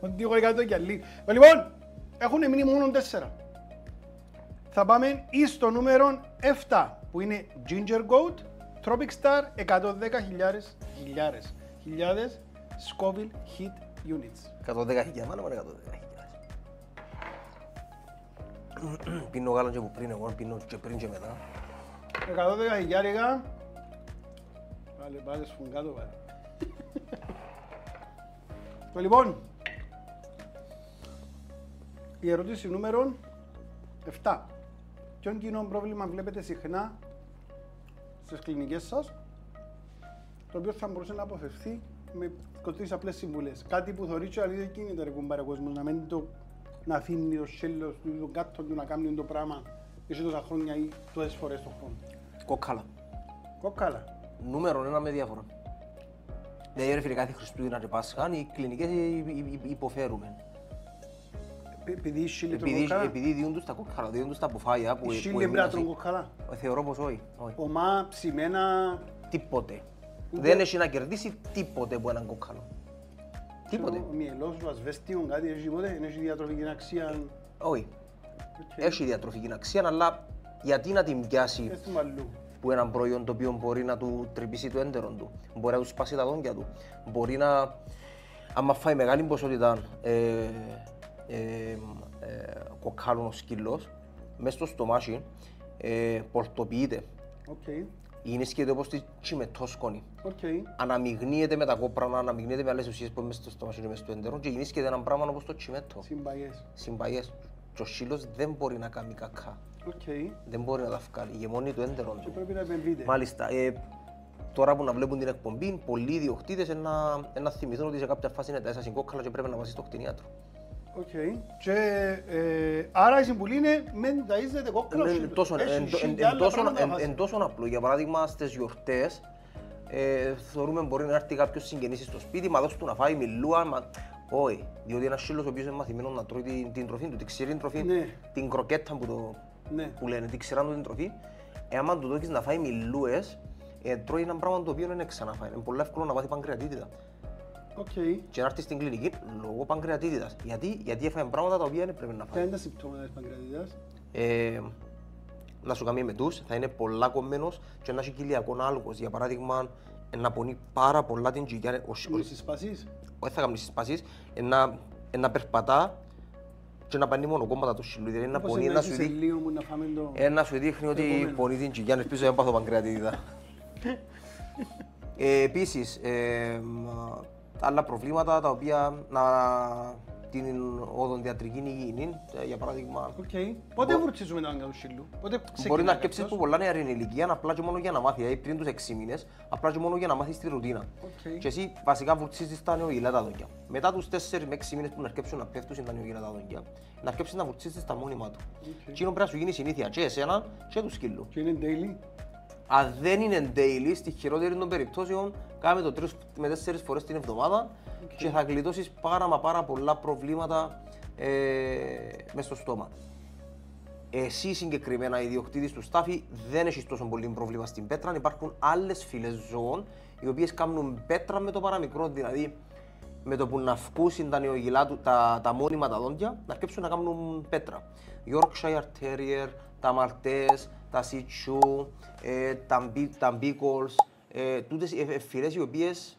Τον τείχο είναι κάτω και αλλή. Λοιπόν, έχουν μείνει μόνο τέσσερα. Θα πάμε στο νούμερο εφτά, που είναι Ginger Goat, Tropic Star, εκατόν δέκα χιλιάδες Scoville Heat Units. εκατόν δέκα χιλιάδες, μάλλον εκατόν δέκα χιλιάδες. Πίνω γάλα και που πριν, εγώ πίνω και πριν και μετά. εκατόν δέκα χιλιάδες. Βάλε, βάλε σφουγγάτο, βάλε. Το λοιπόν, η ερώτηση νούμερο εφτά. Ποιον κοινό πρόβλημα βλέπετε συχνά στις κλινικές σας, το οποίο θα μπορούσε να αποφευθεί με κοτρείς απλές συμβουλές. Κάτι που θωρίζει αλλά δεν γίνεται ρε κουμπάρε ο κόσμος, να μην το να αφήνει το σέλος του, τον κάτω του να κάνει το πράγμα ίσως τόσα χρόνια ή τόσες φορές το χρόνο. Κόκκαλα. Κόκκαλα. Νούμερο ένα με διάφορα. Δηλαδή ρε φίλε κάθε Χριστούγεννα και Πάσχα, οι κλινικές υποφέρουν. Επειδή οι σίλοι τρώνε κόκκαλα. Επειδή διούν τους τα κόκκαλα, διούν τους τα αποφάγια που εμείνασαι. Δεν έχει να κερδίσει τίποτε από έναν κόκκαλο. Τίποτε. Ο μυελός του ασβέστιου, κάτι έχει τίποτε, έχει διατροφική αξία. Όχι. Έχει διατροφική αξία, αλλά γιατί να την πιάσει που έναν προϊόν το οποίο μπορεί να του τρυπήσει το έντερο του, μπορεί να του σπάσει τα δόντια του, μπορεί να, άμα φάει μεγάλη ποσότητα κοκκάλων ο σκύλος, μέσα στο στομάχι πορτοποιείται. Ενίσχυεται όπως τη τσιμετόσκονη. Okay. Αναμειγνύεται με τα κόπρανα, αναμειγνύεται με άλλες ουσίες που είναι μέσα στο στομάχι και μέσα στο έντερο και ενίσχυεται έναν πράγμα όπως το τσιμέτο. Συμπαγές. Συμπαγές. Και ο σκύλος δεν μπορεί να κάνει κακά. Okay. Δεν μπορεί να τα βγάλει. Ηγεμονεί το έντερο του. Πρέπει να επενδύεται. Μάλιστα. Ε, τώρα που να βλέπουν την εκπομπή, πολλοί ιδιοκτήτες να, να θυμηθούν ότι σε κάποια φάση είναι τα έσασιν κόκκαλα και πρέπει να πας στο κτηνίατρο. Okay. Και, ε, άρα η συμβουλή είναι μην ταΐζετε κόκκαλο σκύλο. Εν τόσο απλό. Για παράδειγμα στις γιορτές ε, θεωρούμε μπορεί να έρθει κάποιος συγγενής στο σπίτι, μα δώσ' του να φάει μιλούα, μα... όχι. Διότι ένας σκύλος ο οποίος είναι μαθημένος να τρώει την, την τροφή του, την ξηρή τροφή, ναι. την κροκέτα που, το, ναι. που λένε, την ξηρά του την τροφή, εάν του δώσεις να φάει μιλούες, ε, τρώει ένα πράγμα το οποίο δεν ξαναφάει. Είναι πολύ εύκολο να πάθει πανκρεατίτιδα. Okay. Και να έρθει στην κλινική λόγω πανκρεατίτιδας. Γιατί, γιατί έφαγε πράγματα τα οποία δεν πρέπει να φάει. Ποια είναι τα συμπτώματα της πανκρεατίτιδας? Ε, να σου κάνει μετούς, θα είναι πολλά κομμένος και να έχει κοιλιακόν άλγος. Για παράδειγμα, να πονεί πάρα πολλά την κοιλιά. Με συσπάσεις? Όχι, θα κάνει συσπάσεις. Να, να περπατά και να πανεί μόνο κόμματα του σκύλου. Δηλαδή να πονεί, να σου, δει... το... να σου δείχνει ότι πονεί την κοιλιά, πίσω δεν πάθω πανκρεατίτιδα. ε, επίσης, ε, άλλα προβλήματα τα οποία να την οδοντιατρική υγιεινή, για παράδειγμα. Okay. Πότε μπο... βουρτσίζουμε έναν κατοσύλλου, πότε ξεκινάει? Μπορεί να αρκέψεις που πολλά νεαρήν ηλικία, απλά και μόνο για να μάθει, δηλαδή πριν τους έξι μήνες, απλά και μόνο για να μάθεις τη ρουτίνα. Okay. Και εσύ βασικά βουρτσίζεις τα νεογυλά τα δόντια. Μετά τους τέσσερις με έξι μήνες που να αρκέψουν να πέφτουν τα νεογυλά τα δόντια, να αρκέψεις να βουρτσίζεις τα μόνιμα του. Okay. Και πρέπει να σου γίνει συνήθεια και εσένα και του σκύλου. Και είναι daily. Αν δεν είναι daily, στη χειρότερη των περιπτώσεων, κάμε το τρεις με τέσσερις φορές την εβδομάδα okay. και θα γλιτώσεις πάρα μα πάρα πολλά προβλήματα ε, μέσα στο στόμα. Εσύ συγκεκριμένα, ιδιοκτήτης του στάφη, δεν έχεις τόσο πολύ πρόβλημα στην πέτρα. Υπάρχουν άλλες φυλές ζώων, οι οποίες κάνουν πέτρα με το παραμικρό, δηλαδή με το που να φκούσουν τα νεογυλά του, τα, τα μόνιμα τα δόντια, να αρκέψουν να κάνουν πέτρα. Yorkshire Terrier, τα Maltese, τα Shih Tzu, ε, τα, τα Beagles, ε, τούτες οι φυλές οι οποίες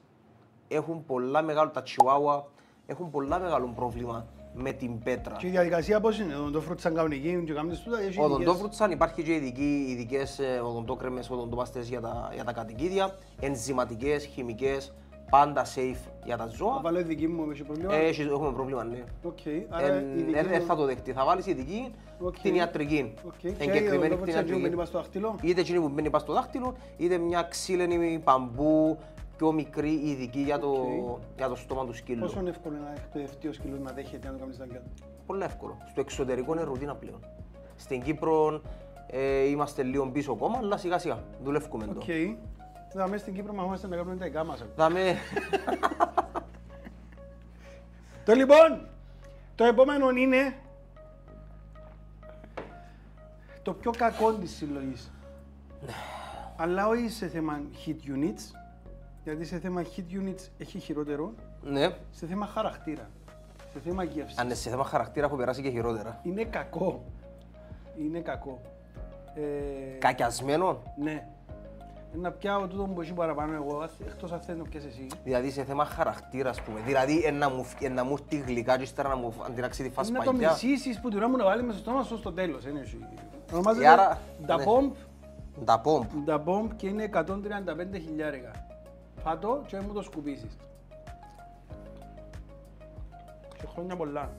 έχουν πολλά μεγάλο, τα Chihuahua, έχουν πολλά μεγάλο πρόβλημα με την πέτρα. Και η διαδικασία πώς είναι, οδοντόφρουτσαν καυνικοί και κάνουν τούτα, έχει ειδικές... Οδοντόφρουτσαν, υπάρχει και ειδικές οδοντόκρεμες, οδοντόπαστες για τα, για τα κατοικίδια, ενζηματικές, χημικές, πάντα safe για τα ζώα. Θα βάλω ειδική μου, έχει πρόβλημα. Ε, έχουμε πρόβλημα, ναι. Okay. Άρα ε, ε, ε, θα το δεχτεί. Θα βάλεις ειδική okay. την ιατρική. Okay. Εγκεκριμένη την ιατρική. Είτε εκείνη που μπαίνει πάνω στο δάχτυλο, είτε μια ξύλινη παμπού, πιο μικρή ειδική για το, okay. για το στόμα του σκύλου. Πόσο εύκολο να εκτοευτεί ο σκύλος να δέχεται, να το κάνεις δαγκιά. Πολύ εύκολο. Στο εξωτερικό είναι ρουτίνα πλέον. Στην Κύπρο ε, είμαστε λίγο πίσω ακόμα, αλλά σιγά σιγά δουλεύουμε εδώ. Okay. Δάμε στην Κύπρο μαγόμαστε να κάνουμε τα εγκά μας. Δάμε. Το λοιπόν, το επόμενο είναι το πιο κακό της συλλογής. Αλλά όχι σε θέμα hit units, γιατί σε θέμα hit units έχει χειρότερο. Ναι. Σε θέμα χαρακτήρα, σε θέμα γεύσης. Αν σε θέμα χαρακτήρα έχω περάσει και χειρότερα. Είναι κακό. Είναι κακό. Ε... Κακιασμένο. Ναι. Να πιάω τούτο που έχει παραπάνω εγώ, εκτός αν θες να πιάσεις εσύ. Δηλαδή σε θέμα χαρακτήρα, ας πούμε. Δηλαδή να μου έρθει γλυκά και ύστερα να μου αντινάξει τη φάση παγιά. Να το μισήσεις που την ώρα μου να βάλει μέσα στο στόμα σου στο τέλος. Ονομάζεται Da Bomb και είναι εκατόν τριάντα πέντε χιλιάρικα. Φάτο και μου το σκουπίσεις. Και χρόνια πολλά.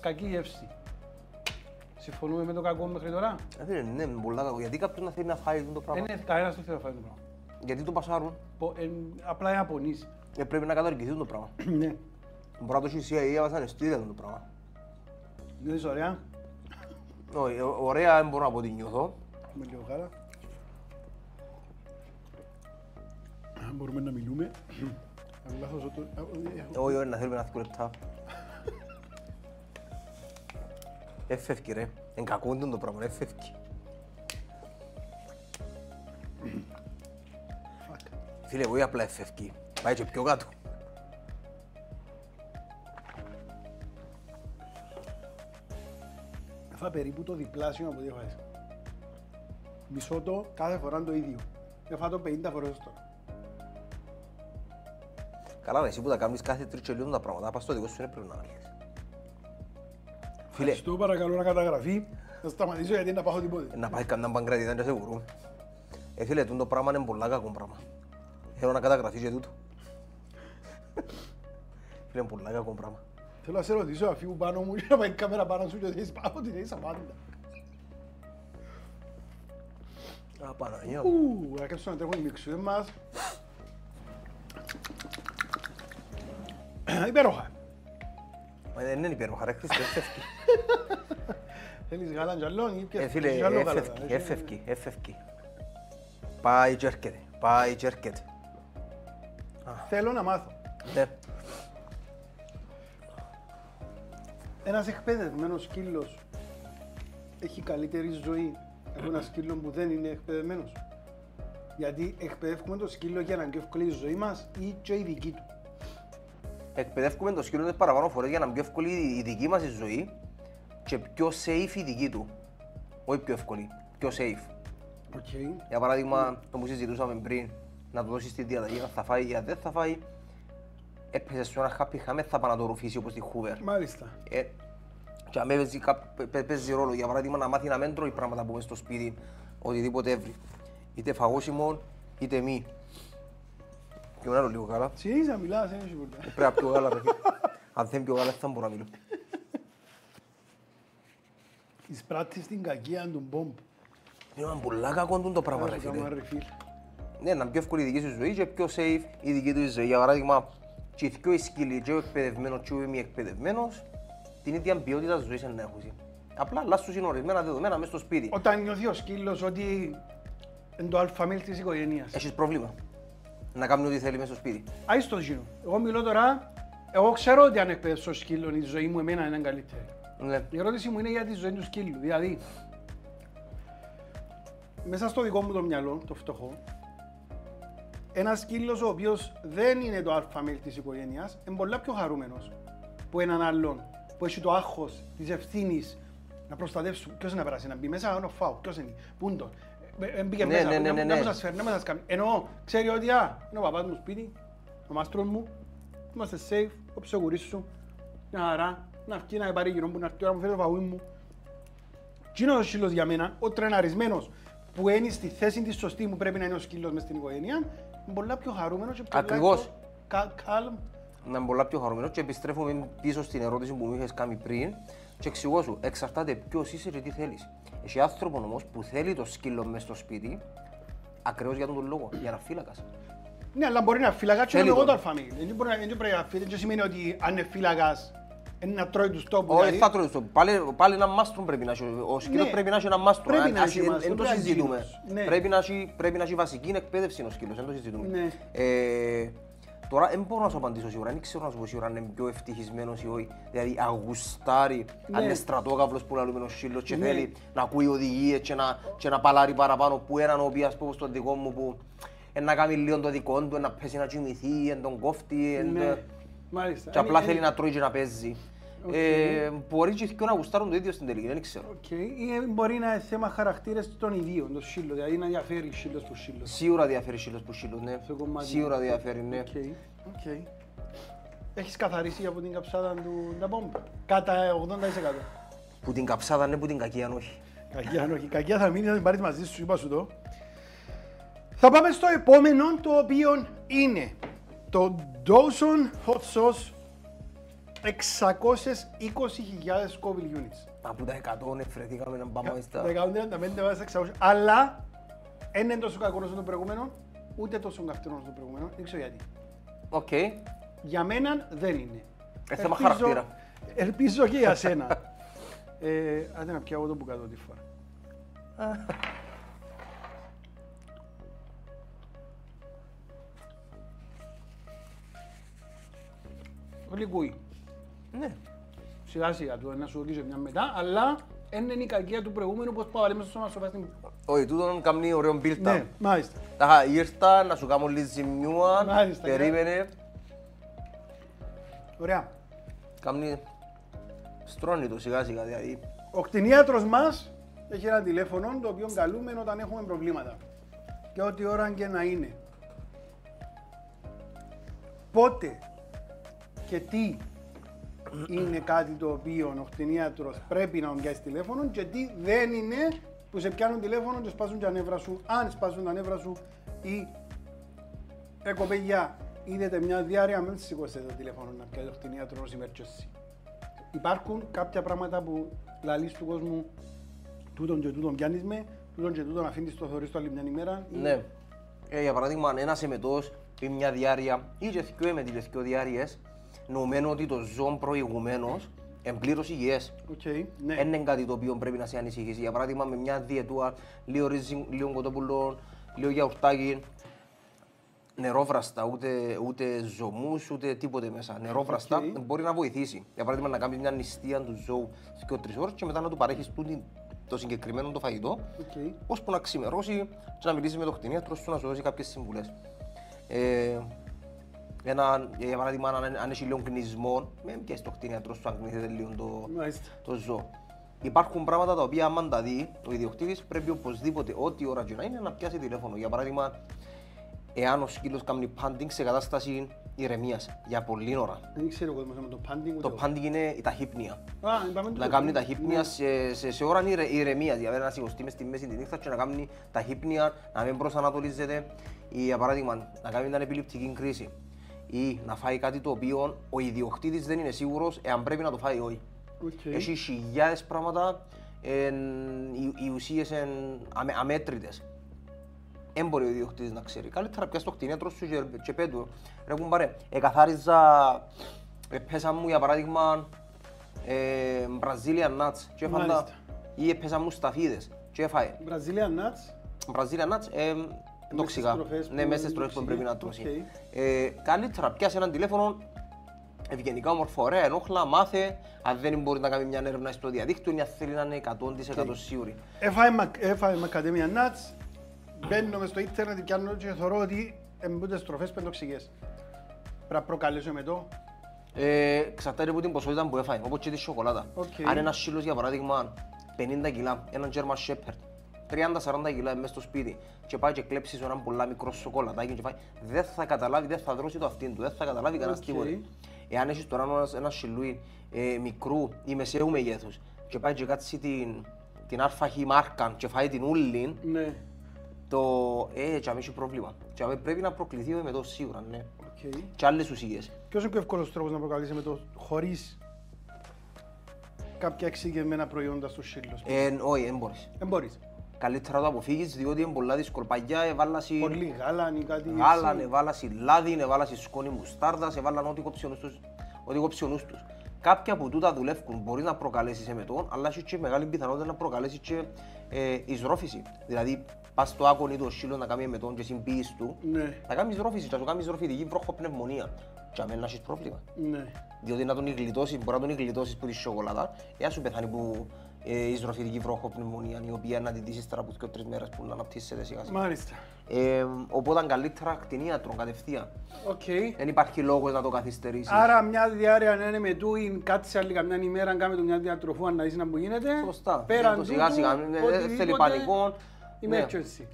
Κακή γεύση. Συμφωνούμε με το κακό μέχρι τώρα. Ε, ναι, με πολλά κακό. Γιατί κάποιος να θέλει να φάει το πράγμα. Ε, ναι, κανένας δεν θέλει να φάει το πράγμα. Γιατί το πασάρουν. Πο, ε, απλά είναι απονείς. Ε, πρέπει να καταργηθούν το πράγμα. Ναι. Μπορεί να το έχει η σι άι έι, αλλά θα είναι στήρα το πράγμα. Νιώθεις ωραία. Όχι, ωραία δεν μπορώ να πω ότι νιώθω. Με λίγο χάρα. Μπορούμε να μιλούμε. Όχι, όχι, να θέλουμε να θυκολεπτά. Εφεύκει ρε, εν κακό είναι το πράγμα, εφεύκει. Φίλε, εγώ απλά εφεύκει, πάει και πιο κάτω. Έφα περίπου το διπλάσιο από δύο φορές. Μισώ το κάθε φορά το ίδιο. Έφα το πενήντα φορές τώρα. Καλά, εσύ που τα κάνεις κάθε τριτσελίων τα πράγματα, πας στο δικό σου είναι πρέπει να ανοίξεις. Ευχαριστώ, παρακαλώ να καταγραφεί, να σταματήσω γιατί να πάω τίποτε. Να πάει κανέναν παγκρατητάν και σίγουρο. Ε, φίλε, το πράγμα είναι πολλά κακό πράγμα. Θέλω να καταγραφεί και τούτο. Φίλε, είναι πολλά κακό πράγμα. Θέλω να σε ρωτήσω, αφήγου πάνω μου και να πάει η κάμερα πάνω σου και ότι έχεις πάνω, ότι έχεις απάντα. Α, Παναγιά. Ου, να κάψω να τρέχω οι μιξουές μας. Υπέροχα. Δεν είναι υπέροχα, ρε Χριστέ, εφεύκει. Θέλεις γάλα γυαλόν ή πιες γυαλό γάλα. Εφεύκει, εφεύκει. Πάει και έρχεται, πάει και έρχεται. Θέλω να μάθω. Ναι. Ένας εκπαιδευμένος σκύλος έχει καλύτερη ζωή από ένα σκύλο που δεν είναι εκπαιδευμένος. Γιατί εκπαιδεύουμε το σκύλο για να γκεύκολη η ζωή μας ή και η δική του. Εκπαιδεύουμε το σκύλο παραπάνω φορές για να είναι πιο εύκολη η δική μας η ζωή και πιο safe η δική του. Όχι πιο εύκολη, πιο safe. Okay. Για παράδειγμα, mm. το που συζητούσαμε πριν, να του δώσεις τη διαταγή αν θα φάει ή αν δεν θα φάει, έπαιζε σε ένα χάπι χαμέ, θα πάει να το ρουφήσει όπως τη Hoover. Μάλιστα. Ε, και αν παίζει, παίζει ρόλο, για παράδειγμα, να μάθει να μην τρώει πράγματα που μες στο σπίτι, οτιδήποτε έβρει. Είτε φαγόσιμο, είτε μη. Κοιμονάρω λίγο καλά. Συνήθως να μιλάς, δεν έχει πολλά. Πρέπει να πιω γάλα, παιδί. Αν δεν πιω γάλα, δεν θα μπορώ να μιλώ. Εισπράττεις την κακία του μπόμπ. Είναι πολλά κακόντουν το πράγμα, ρε φίλε. Ναι, να πιο εύκολη η δική σου ζωή και πιο safe η δική του ζωή. Για παράδειγμα, και οι δυο σκύλοι, και ο εκπαιδευμένος και ο μη εκπαιδευμένος, την ίδια ποιότητα ζωής να έχουν. Απλά αλλάζουν συνορισμένα δεδομένα μέσα στο σπίτι. Όταν νιώθει ο σκύλος ότι είναι το αλφαμίλ της οικογένειας. Έχεις πρόβλημα. Να κάνουν ό,τι θέλει μέσα στο σπίτι. Άι το γίνω. Εγώ μιλώ τώρα, εγώ ξέρω ότι αν εκπαιδεύσω σκύλων, η ζωή μου εμένα είναι καλύτερη. Ναι. Η ερώτηση μου είναι για τη ζωή του σκύλου. Δηλαδή, μέσα στο δικό μου το μυαλό, το φτωχό, ένας σκύλος ο οποίος δεν είναι το αλφα μέλ της οικογένειας, είναι πολλά πιο χαρούμενος που έναν άλλον που έχει το άγχος της ευθύνης να προστατεύσουν. Ποιος να περάσει, να μπει μέσα, να φάω, ποιος είναι, πού τον. Μπήκε μέσα, να μου σας φέρνει, να μου σας κάνει. Εννοώ, ξέρει ότι α, είναι ο παπάς μου σπίτι, ο μάστρος μου, είμαστε safe, το ψεγουρίς σου, να χαρά, να βγει να πάρει γυρόν που να έρθει ώρα μου φέρει το φαγούι μου. Κι είναι ο σκύλος για μένα, ο τρεναρισμένος, που είναι στη θέση τη σωστή που πρέπει να είναι ο σκύλος μες στην οικογένεια, πολλά πιο χαρούμενος και πιο Ακριβώς. Κα, calm. Να είναι πολλά πιο χαρούμενος και επιστρέφουμε πίσω στην ερώτηση που μου είχες κάνει πριν και εξηγώ σου, εξαρτάται ποιος είσαι και τι θέλεις. Έχει άνθρωπον όμως που θέλει το σκύλο μες στο σπίτι, ακριβώς για τον, τον λόγο, για να φύλακας. Ναι, αλλά μπορεί να φύλακα και να είναι εγώ το αλφαμί. Δεν πρέπει να φύλακα και σημαίνει ότι αν είναι φύλακας είναι να τρώει τους τόπους. Όχι, θα τρώει τους τόπους. Πάλι ένα μάστρο πρέπει να έχει. Ο σκύλος πρέπει να έχει ένα μάστρο. Δεν το συζητούμε. Πρέπει να έχει βασική εκπαίδευση ο σκύλος. Δεν το συζητούμε. Τώρα δεν μπορώ να σου απαντήσω σίγουρα. Δεν ξέρω να σου πω σίγουρα αν είναι πιο ευτυχισμένος ή όχι. Δηλαδή αγουστάρει, αν είναι στρατόκαυλος που λαλούμενο σκύλος και θέλει να ακούει οδηγίες και να παλάρει παραπάνω που έναν ο οποίος πω στον δικό μου που να κάνει λίγο το δικό του, να πέσει να κοιμηθεί, να τον κόφτει. Και απλά θέλει να τρώει και να παίζει. Μπορεί και να γουστάρουν το ίδιο στην τελική, δεν ξέρω. Μπορεί να είναι θέμα χαρακτήρες των ιδίων, των σκύλων, δηλαδή να διαφέρει σκύλος που σκύλος. Σίγουρα διαφέρει σκύλος που σκύλος, ναι. Σίγουρα διαφέρει, ναι. Έχεις καθαρίσει από την καψάδα του Νταμπόμπα, κατά ογδόντα τοις εκατό. Που την καψάδα, ναι, που την κακία, όχι. Κακία, όχι. Κακία θα μείνει, θα την πάρεις μαζί σου, είπα σου το. Θα πάμε στο επόμενο, το οποίο είναι το Dawson's Hot Sauce εξακόσιες είκοσι χιλιάδες Scoville units. Από τα εκατό εφρεθήκαμε να πάμε στα... εκατόν τριάντα πέντε με εξακόσια. Αλλά δεν είναι τόσο κακό όσο το προηγούμενο, ούτε τόσο καυτερό όσο το προηγούμενο. Δεν ξέρω γιατί. Οκ. Okay. Για μένα δεν είναι. Ε, θέμα χαρακτήρα. Ελπίζω και για σένα. ε, άντε να πιάω εγώ το μπουκατό τη φορά. Λυκούει. Ναι. Σιγά σιγά του, να σου ορίζει μια μετά, αλλά είναι η κακία του προηγούμενου πως πάω μέσα στο σώμα σου φάστη. Όχι, τούτον κάνει ωραίο μπίλτα. Ναι, μάλιστα. Αχα, ήρθα να σου κάνω λίγη ζημιούα, περίμενε. Ωραία. Κάνει στρώνει το σιγά σιγά δηλαδή. Ο κτηνίατρος μας έχει ένα τηλέφωνο το οποίο καλούμε όταν έχουμε προβλήματα. Και ό,τι ώρα και να είναι. Πότε και τι είναι κάτι το οποίο ο κτηνίατρος πρέπει να τον πιάσει τηλέφωνο και τι δεν είναι που σε πιάνουν τηλέφωνο και σπάσουν τα νεύρα σου. Αν σπάσουν τα νεύρα σου ή «Ε κοπέλια, είδετε μια διάρκεια, μην σηκώσετε το τηλέφωνο να πιάσει το κτηνίατρο ως emergency». Υπάρχουν κάποια πράγματα που λαλείς του κόσμου «Τούτον και τούτον πιάνεις με, τούτον και τούτον αφήνεις το θωρείς το άλλη μια ημέρα». Ναι. Ε, για παράδειγμα, αν ένας εμετός ή μια διάρκεια ή και δυο εμετοί και δυο διάρκειες νομίζουν ότι το ζώο προηγουμένως είναι πλήρως υγιές. Είναι κάτι το οποίο πρέπει να σε ανησυχήσει. Για παράδειγμα, με μια διετούα, λίγο ρύζι, λίγο κοτόπουλο, λίγο γιαουρτάκι, νερόφραστα, ούτε, ούτε ζωμούς, ούτε τίποτε μέσα. Νερόφραστα okay. μπορεί να βοηθήσει. Για παράδειγμα, να κάνεις μια νηστεία του ζώου και τρεις ώρες και μετά να του παρέχεις το συγκεκριμένο το φαγητό, okay. ώσπου να ξημερώσει και να μιλήσεις με το κτηνίατρο σου να σου δώσει κάποιες συμβουλές. Ε, Ένα, για παράδειγμα, αν έχει λίγο κνισμό, μην πιέσεις το κτηνίατρο σου αν κνίζεται λίγο το, το ζώο. Υπάρχουν πράγματα τα οποία, άμα τα δει ο ιδιοκτήτης, πρέπει οπωσδήποτε, ό,τι ώρα και να είναι, να πιάσει τηλέφωνο. Για παράδειγμα, εάν ο σκύλος κάνει πάντινγκ σε κατάσταση ηρεμίας για πολλή ώρα. Δεν ξέρω εγώ το πάντινγκ. Το πάντινγκ είναι η ταχύπνοια. Να κάνει ταχύπνοια σε, σε, σε ώρα ηρεμίας. Δηλαδή να σηκωστεί μες στη μέση τη νύχτα και να κάνει ταχύπνοια, να μην προσανατολίζεται ή, για παράδειγμα, να κάνει μια επιληπτική κρίση. Ή να φάει κάτι το οποίο ο ιδιοκτήτης δεν είναι σίγουρος εάν πρέπει να το φάει ή όχι. Okay. Έχει χιλιάδες πράγματα, εν, οι, οι ουσίες εν, αμε, αμέτρητες. Δεν μπορεί ο ιδιοκτήτης να ξέρει. Καλύτερα πιάσει το κτηνίατρο σου και, και πέτου. Ρε κουμπάρε, εκαθάριζα, έπαιζα μου για παράδειγμα ε, Brazilian nuts και έφαγα, ή έπαιζα μου σταφίδες και έφαγε. Brazilian nuts. Brazilian nuts. Ε, τοξικά. Ναι, μέσα στις τροφές που πρέπει να τρώσει. Καλύτερα πιάσει έναν τηλέφωνο, ευγενικά όμορφο, ωραία, ενόχλα, μάθε. Αν δεν μπορεί να κάνει μια έρευνα στο διαδίκτυο, μια θέλει να είναι εκατό τοις εκατό σίγουρη. Έφαγε Macadamia nuts, μπαίνω μες στο ίντερνετ και πιάνω και θεωρώ ότι εμπούντες τροφές πεντοξικές. Πρέπει να προκαλέσω με το. Ξαρτάται από την ποσότητα που έφαγε, όπως και τη σοκολάτα. Αν ένας σκύλος για παράδειγμα πενήντα κιλά, έναν German Shepherd, τριάντα με σαράντα κιλά μέσα στο σπίτι και πάει και κλέψει σε έναν πολλά μικρό σοκολατάκι και πάει, δεν θα καταλάβει, δεν θα δρώσει το αυτήν του, δεν θα καταλάβει κανένας okay. τίποτε. Εάν έχεις τώρα ένα σιλούι ε, μικρού ή μεσαίου μεγέθους και πάει και κάτσει την, την αρφαχή μάρκαν και φάει την ούλιν, ναι. Το ε, και αμέσως πρόβλημα. Και πρέπει να προκληθεί με το σίγουρα, ναι. Okay. Και άλλες ουσίες. Ποιος είναι ο εύκολος τρόπος να προκαλείσαι με το χωρίς κάποια εξηγημένα προϊόντα στο σύλλο? Ε, όχι, δεν μπορείς. Δεν μπορείς. Καλύτερα το αποφύγεις, διότι είναι πολλά δύσκολο. Παγιά εβάλασαι πολύ γάλα, γάλα, εβάλασαι λάδι, εβάλασαι σκόνη μουστάρδας, εβάλαν ό,τι κόψιονούς τους. Κάποια από τούτα δουλεύουν, μπορεί να προκαλέσεις εμετών, αλλά έχει και μεγάλη πιθανότητα να προκαλέσεις και ε, εισρόφηση. Δηλαδή, πας στο άκονη του σύλλο να κάνει εμετών και συμπίεις του, ναι. Θα κάνεις ρόφηση, θα σου κάνεις ροφητική βροχοπνευμονία. Και αμένα έχεις πρόβλημα. Ναι. Διότι να τον γλιτώσεις, μπορεί να τον γλιτώσεις που τη σοκολάτα, εάν σου πεθάνει που ε, εισροφητική βροχοπνευμονία, η οποία να την δείσεις τώρα από και τρεις μέρες που να αναπτύσσεται σιγά σιγά. Μάλιστα. Ε, οπότε καλύτερα κτηνίατρον κατευθείαν. Okay. Δεν υπάρχει λόγος να το καθυστερήσεις. Άρα μια διάρκεια να είναι με του ή κάτσε άλλη καμιά ημέρα, αν κάνουμε μια διατροφή να δεις να που γίνεται. Σωστά. Πέραν τούτου, δεν θέλει πανικό,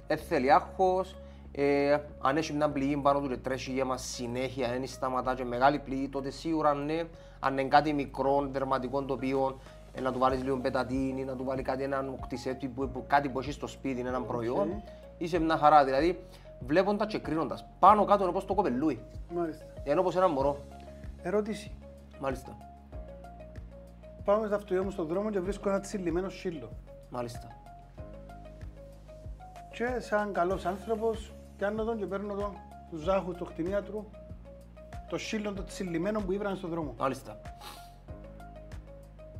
δεν θέλει άγχος. Ε, αν έχει μια πληγή πάνω του και τρέχει για μας συνέχεια, αν σταματά και μεγάλη πληγή, τότε σίγουρα ναι. Αν είναι κάτι μικρό, δερματικό τοπίο, ε, να του βάλεις λίγο πετατίνη, να του βάλει κάτι, έναν οκτισέπτη, που, κάτι που έχει στο σπίτι, έναν okay. προϊόν. Είσαι μια χαρά, δηλαδή βλέποντας και κρίνοντας. Πάνω κάτω είναι όπως το κοπελούι. Μάλιστα. Είναι όπως ένα μωρό. Ερώτηση. Μάλιστα. Πάμε στα αυτοκίνητα μου στον δρόμο και βρίσκω ένα τσιλιμένο σύλλο. Μάλιστα. Και σαν καλός άνθρωπος, πιάνω τον και παίρνω τον του Ζάχου, του κτηνίατρου, το σύλλο των τσιλιμένων που ήβραν στον δρόμο. Μάλιστα.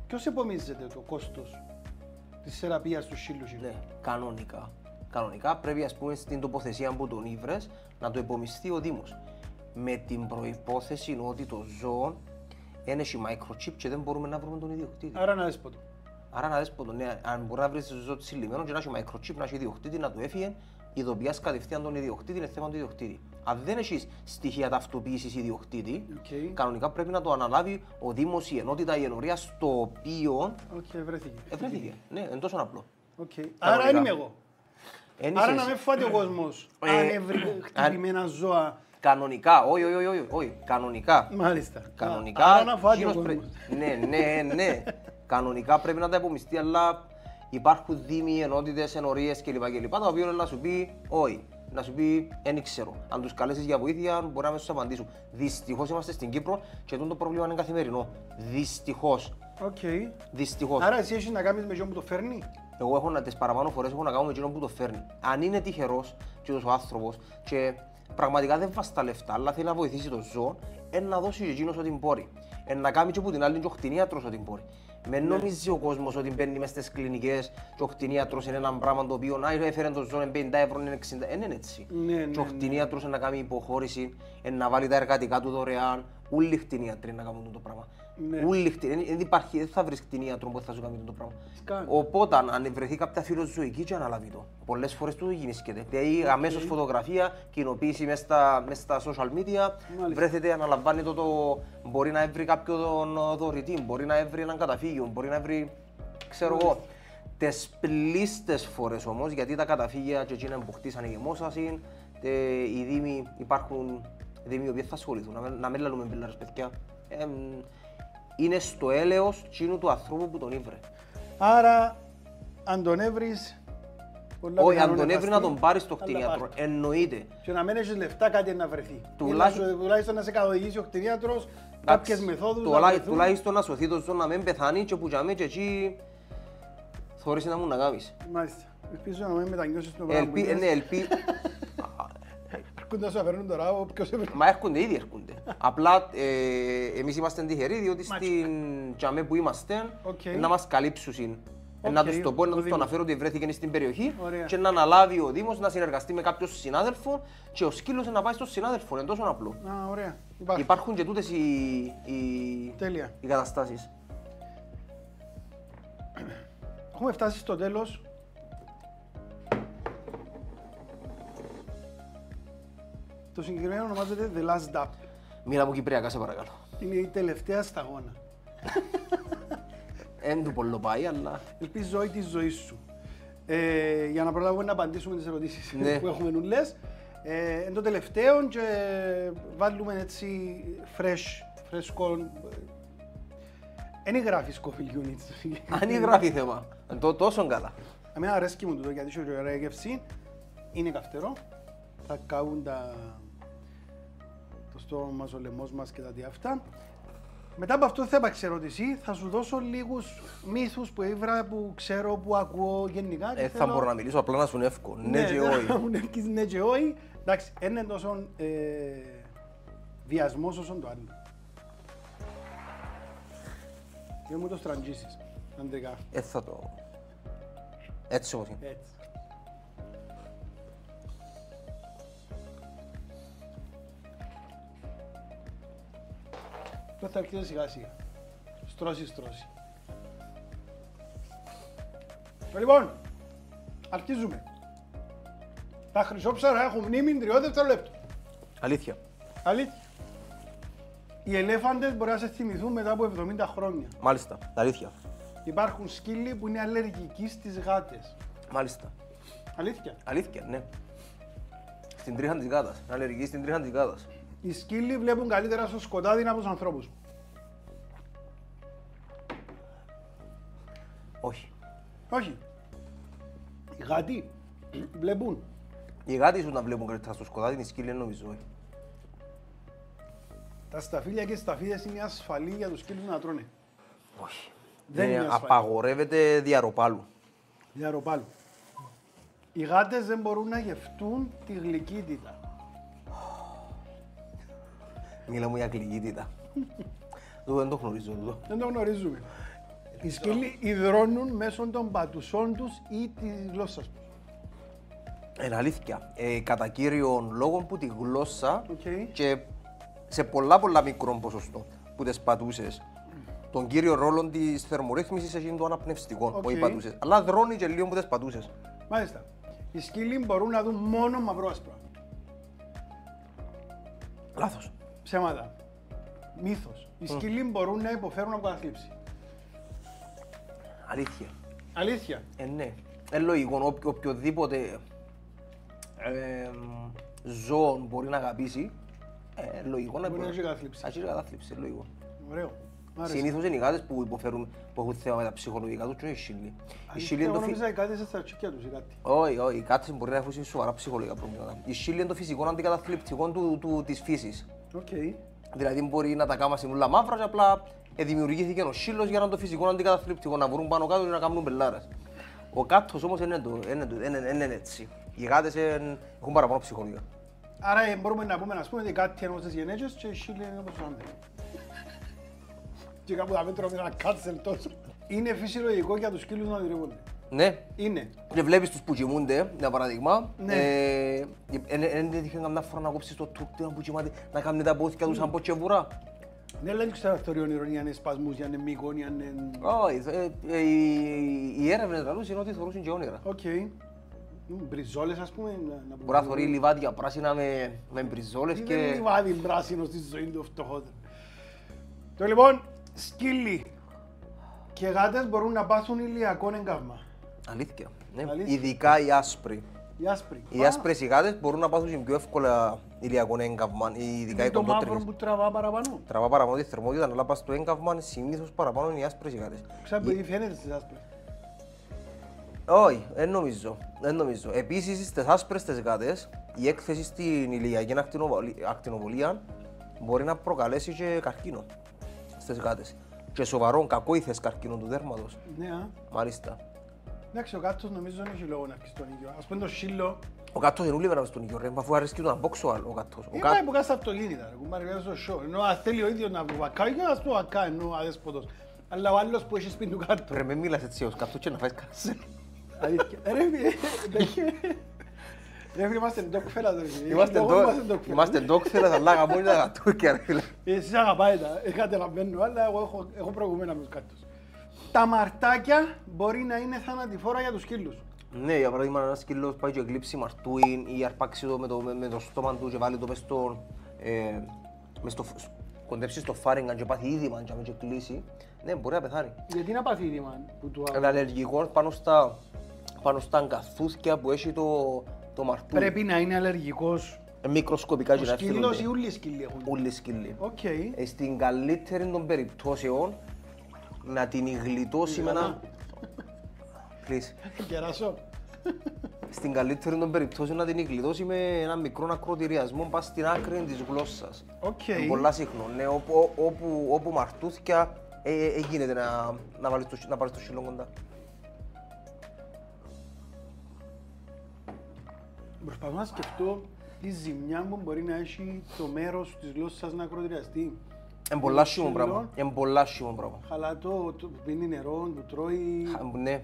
Ποιος επομίζεται το κόστος της θεραπείας του σύλλου σύλλου? Ναι, κανονικά. Κανονικά πρέπει, ας πούμε, στην τοποθεσία που τον ήβρες να το επομιστεί ο Δήμος. Με την προϋπόθεση ότι το ζώο είναι σε microchip και δεν μπορούμε να βρούμε τον ιδιοκτήτη. Άρα να δέσποτο. Άρα να δέσποτο, ναι. Αν μπορεί να βρεις το ζώο τσιλιμένο και να έχει microchip, να έχει ιδιοκτήτη, να του έφυγε, ειδοποιάς κατευθείαν τον ιδιοκτήτη, είναι θέμα του ιδιοκτήτη. Αν δεν έχεις στοιχεία ταυτοποίησης ιδιοκτήτη, okay. κανονικά πρέπει να το αναλάβει ο Δήμος, η ενότητα, η ενορία, στο οποίο. Okay, ευρέθηκε. Ευρέθηκε. Ναι, είναι τόσο απλό. Okay. Άρα είμαι εγώ. Ένισες. Άρα να με φάτε ο κόσμος, ε, αν έβρει χτυπημένα ζώα. Κανονικά, όχι, όχι, όχι, όχι, κανονικά. Μάλιστα. Κανονικά, άρα να φάτε ο κόσμος. Πρέ... ναι, ναι, ναι. Κανονικά πρέπει να τα επομιστεί, αλλά υπάρχουν δήμοι, ενότητες, ενορίες κλπ. κλπ. Τα οποία να σου πει όχι, να σου πει δεν ξέρω. Αν τους καλέσεις για βοήθεια, μπορεί να με σου απαντήσουν. Δυστυχώς είμαστε στην Κύπρο και το πρόβλημα είναι καθημερινό. Δυστυχώς. Okay. Δυστυχώς. Άρα εσύ έχεις να κάνεις με ζώο που το φέρνει. Εγώ έχω να τις παραπάνω φορές έχω να κάνω με εκείνον που το φέρνει. Αν είναι τυχερός και ο άνθρωπος και πραγματικά δεν βάζει τα λεφτά, αλλά θέλει να βοηθήσει το ζώο, εν να δώσει εκείνος ό,τι μπορεί. Εν να κάνει και που την άλλη και ο κτηνίατρος ό,τι μπορεί. Μεν νομίζει ο κόσμος ότι μπαίνει μες στις κλινικές και ο κτηνίατρος είναι ένα πράγμα το οποίο να έφερε το ζώο πενήντα ευρώ, είναι εξήντα. Δεν είναι έτσι. Ναι, ναι, ναι. Και ο κτηνίατρος να κάνει υποχώρηση, να βάλει τα εργατικά του δωρεάν. Όλοι οι κτηνίατροι να κάνουν το πράγμα. Ναι. Όλοι, δεν, υπάρχει, δεν θα βρεις κτηνίατρο που θα σου κάνει το πράγμα. Σκάνε. Οπότε, αν βρεθεί κάποια φιλοζωική, και αναλάβει το. Πολλές φορές το γίνησκεται. Δηλαδή, okay. αμέσως φωτογραφία, κοινοποίηση μέσα στα, μέσα στα social media. Μάλιστα. Βρέθεται, αναλαμβάνει το, το. Μπορεί να βρει κάποιον δωρητή, μπορεί να βρει έναν καταφύγιο, μπορεί να βρει. Ξέρω Μάλιστα. εγώ. Τις πλείστες φορές όμως, γιατί τα καταφύγια και εκείνα που χτίσανε γεμόσασιν, οι δήμοι υπάρχουν. Δήμοι οι οποίοι θα ασχοληθούν, να, να μην λαλούμε πελάρες παιδιά. Ε, είναι στο έλεος τσίνου του ανθρώπου που τον ήβρε. Άρα, αν τον έβρεις. Όχι, αν τον έβρει να τον πάρεις στο κτηνίατρο. Εννοείται. Και να μην έχεις λεφτά, κάτι να βρεθεί. Τουλάχιστον Τουλάχιστον να σε καθοδηγήσει ο κτηνίατρος, κάποιες μεθόδους. Τουλάχιστον να σωθεί το ζώο, να μην πεθάνει και που τζαμί και εκεί. Θωρείς να μου να κάνεις. Μάλιστα. Ελπίζω να μην μετανιώσεις το πράγμα. Έρχονται να φέρνουν τώρα, όποιος έφερνουν. Μα έρχονται, ήδη έρχονται. Απλά ε, εμείς είμαστε τυχεροί, διότι στην τζαμέ που είμαστε okay. να μας καλύψουν. Okay. Να τους το πω, να τους το αναφέρω ότι βρέθηκε στην περιοχή. Ωραία. Και να αναλάβει ο Δήμος να συνεργαστεί με κάποιον συνάδελφο και ο σκύλος να πάει στον συνάδελφο. Είναι τόσο απλό. Α, ωραία. Υπάρχει. Υπάρχουν και τούτες οι, οι, οι καταστάσεις. Έχουμε φτάσει στο τέλος. Το συγκεκριμένο ονομάζεται The Last Dapp. Μίλα μου κυπριακά, σε παρακαλώ. Είναι η τελευταία σταγόνα. Εν του πολλοπάει, αλλά. Ελπίζω όχι τη ζωή σου. Ε, για να προλάβουμε να απαντήσουμε τις ερωτήσεις ναι. που έχουμε νουλές. Ε, εν το τελευταίο και βάλουμε έτσι fresh, φρέσκο. Δεν γράφει Scoville units. Αν γράφει θέμα. Το τόσο καλά. Εμένα αρέσκει μου το γιατί σου ωραία γεύση. Είναι καυτερό. Θα καούν τα... το στόμα μας, ο λαιμός μας και τα τι αυτά. Μετά από αυτό θα υπάρξει ερώτηση. Θα σου δώσω λίγους μύθους που ήβρα, που ξέρω, που ακούω γενικά. Ε, θέλω... Θα μπορώ να μιλήσω απλά να σου νεύκω. Ναι, και όχι. Να μου νεύκεις ναι και όχι. Εντάξει, είναι τόσο ε, βιασμός όσον το άλλο. Δεν μου το στραγγίσεις, αντρικά. Έτσι θα το... Έτσι όπως είναι. Έτσι. Τώρα θα αρχίσω σιγά σιγά. Στρώση, στρώση. Λοιπόν, αρχίζουμε. Τα χρυσόψαρα έχουν μνήμη τριών δευτερολέπτων. Αλήθεια. Αλήθεια. Οι ελέφαντες μπορεί να σε θυμηθούν μετά από εβδομήντα χρόνια. Μάλιστα, αλήθεια. Υπάρχουν σκύλοι που είναι αλλεργικοί στις γάτες. Μάλιστα. Αλήθεια. Αλήθεια, ναι. Στην τρίχα της γάτας. Αλλεργικοί στην τρίχα της γάτας. Οι σκύλοι βλέπουν καλύτερα στο σκοτάδι από τους ανθρώπους. Όχι. Όχι. Οι γάτοι βλέπουν. Οι γάτοι σου να βλέπουν καλύτερα στο σκοτάδι, οι σκύλοι νομίζω όχι. Τα σταφύλια και οι σταφίδες είναι ασφαλή για τους σκύλους να τρώνε. Όχι. Δεν είναι ασφαλή. Απαγορεύεται διαρροπάλου. Διαρροπάλου. Οι γάτες δεν μπορούν να γευτούν τη γλυκύτητα. Μίλα μου για γλυκύτητα. Δεν το γνωρίζω εδώ. Δεν το γνωρίζουμε. Οι σκύλοι υδρώνουν μέσω των πατουσών τους ή της γλώσσας τους. Είναι αλήθεια. Ε, κατά κύριον λόγο που τη γλώσσα okay. και σε πολλά πολλά μικρό ποσοστό που τις πατούσες, τον κύριο ρόλο της θερμορύθμισης έχει το αναπνευστικό okay. που οι πατούσες. Αλλά δρώνει και λίγο που τις πατούσες. Μάλιστα. Οι σκύλοι μπορούν να δουν μόνο μαυρό-άσπρο. Λάθος. Ψέματα. Μύθος. Οι σκύλοι mm. μπορούν να υποφέρουν από κατάθλιψη. Αλήθεια. Αλήθεια. Ε, ναι. Ε, λογικό. Οποιοδήποτε ε, ζώο μπορεί να αγαπήσει, ε, λογικό να υποφέρει. Μπορεί να έχει κατάθλιψη. Λογικό. Ωραίο. Συνήθως είναι οι γάτες που υποφέρουν, που έχουν θέμα με τα ψυχολογικά τους και οι σκύλοι. Εγώ νόμιζα οι γάτες στα τσουκιά τους ή κάτι. Όχι, όχι. Οι γάτες μπορεί να έχουν σοβαρά ψυχολογικά προβλήματα. Οι σκύλοι είναι το φυσικό αντικαταθλιπτικό της φύσης. Okay. Δηλαδή μπορεί να τα κάμασε μουλά μαύρα και απλά δημιουργήθηκε ο σκύλος για να το φυσικό αντικαταθλιπτικό, να βρουν πάνω κάτω και να κάνουν μπελάρες. Ο κάτος όμως είναι, το, είναι, το, είναι, είναι έτσι. Οι γάτες εν, έχουν παραπάνω ψυχολογία. Άρα μπορούμε να πούμε, να πούμε ότι κάτι εννοώ στις γενέτες και οι σκύλοι είναι όπως άντρες. Και κάπου τα μέτρα με ένα κάτσελ τόσο. Είναι φυσιολογικό για τους σκύλους να οδηγούνται. Ναι. Είναι. Και βλέπεις τους που κοιμούνται, για παράδειγμα. Ναι. Δεν τύχαν καμιά φορά να κόψεις το τούρτο που κοιμάται, να κάνουν τα πόθηκια τους σαν πότσια βουρά. Ναι, αλλά δεν ξέρω αυτοριών ηρωνία, αν είναι σπασμούς, αν είναι μήκων, αν είναι... Όχι, οι έρευνες λαλούς είναι ότι θωρούσουν και όνειρα. Οκ. Μπριζόλες, ας πούμε. Μπορεί να θωρεί λιβάδια πράσινα με μπριζόλες και... Είναι λιβάδι πράσινο στη ζωή του φτωχότερο. Τώρα λοιπόν, σκύλοι και γάτες μπορούν να πάθουν ηλιακό εγκαύμα. Αλήθεια. Ναι. Αλήθεια. Ειδικά οι άσπροι. Οι άσπροι. Οι άσπρες οι γάτες μπορούν να πάθουν πιο εύκολα ηλιακό έγκαυμα. Ειδικά οι κοντότρινες. Το μαύρο που τραβά παραπάνω. Τραβά παραπάνω τη θερμότητα, αλλά πας στο έγκαυμα συνήθως παραπάνω είναι οι άσπρες οι γάτες. Ξάπλη, ή... φαίνεται στις άσπρες. Όχι, δεν νομίζω. νομίζω. Επίσης στις άσπρες τις γάτες η έκθεση στην ηλιακή ακτινοβολία μπορεί να προκαλέσει και καρκίνο στις γάτες. Και σοβαρόν κακόηθες καρκίνο του δέρματος. Ναι. Μάλιστα. Εντάξει, ο κάτος νομίζω δεν έχει λόγο να αρχίσει τον ίδιο. Ας πούμε το σκύλο... Ο κάτος δεν ούλευε να αρχίσει τον ίδιο, ρε, αφού αρέσκει του να μπόξω ο κάτος. Είναι κάτι που κάνει στα αυτοκίνητα, ρε, στο σιό. Ενώ αν θέλει ο ίδιος να βουακάει, να ας το βουακάει, ενώ αδέσποτος. Αλλά ο άλλος που έχει σπίτι του κάτω. Ρε, με μίλας έτσι ως κάτος και να φας κάτσε. Ρε φίλοι, είμαστε Dogfellas, ρε φίλοι. Είμαστε Dogfellas, αλλά αγαπώ είναι τα γατούκια, ρε φίλοι. Εσείς αγαπάτε τα, καταλαβαίνω, αλλά εγώ έχω προηγουμένα με τους κάτους. Τα μαρτάκια μπορεί να είναι θανατηφόρα για τους σκύλους. Ναι, για παράδειγμα, ένας σκύλος πάει και γλύψει μαρτούιν ή αρπάξει το με το, με το στόμα του και βάλει το μες στο... Ε, μες στο κοντέψει στο φάριγγαν και πάθει είδημα και κλείσει, ναι, μπορεί να πεθάνει. Γιατί να πάθει είδημα που του άλλο. Αλλεργικό πάνω στα, στα αγκαθούθκια που έχει το... Πρέπει να είναι αλλεργικός. Μικροσκοπικά και να ευθύνονται. Ο σκύλος ή ούλοι σκύλοι έχουν. Ούλοι σκύλοι. Οκ. Στην καλύτερη των περιπτώσεων, να την γλιτώσει με ένα... Please. Κεράσω. Στην καλύτερη των περιπτώσεων να την γλιτώσει με ένα μικρό ακροτηριασμό πας στην άκρη της γλώσσας. Οκ. Okay. Πολλά συχνό, ναι, όπου, όπου, όπου μαρτούθηκα ε, ε, γίνεται να, να, βάλεις το, να πάρεις το σιλό κοντά. Προσπαθώ να σκεφτώ τη ζημιά που μπορεί να έχει το μέρος της γλώσσας να ακροτηριαστεί. Είναι πολλά σιμον πράγμα. Είναι πολλά σιμον πράγμα. Χαλατό, πίνει νερό, το τρώει... Ναι,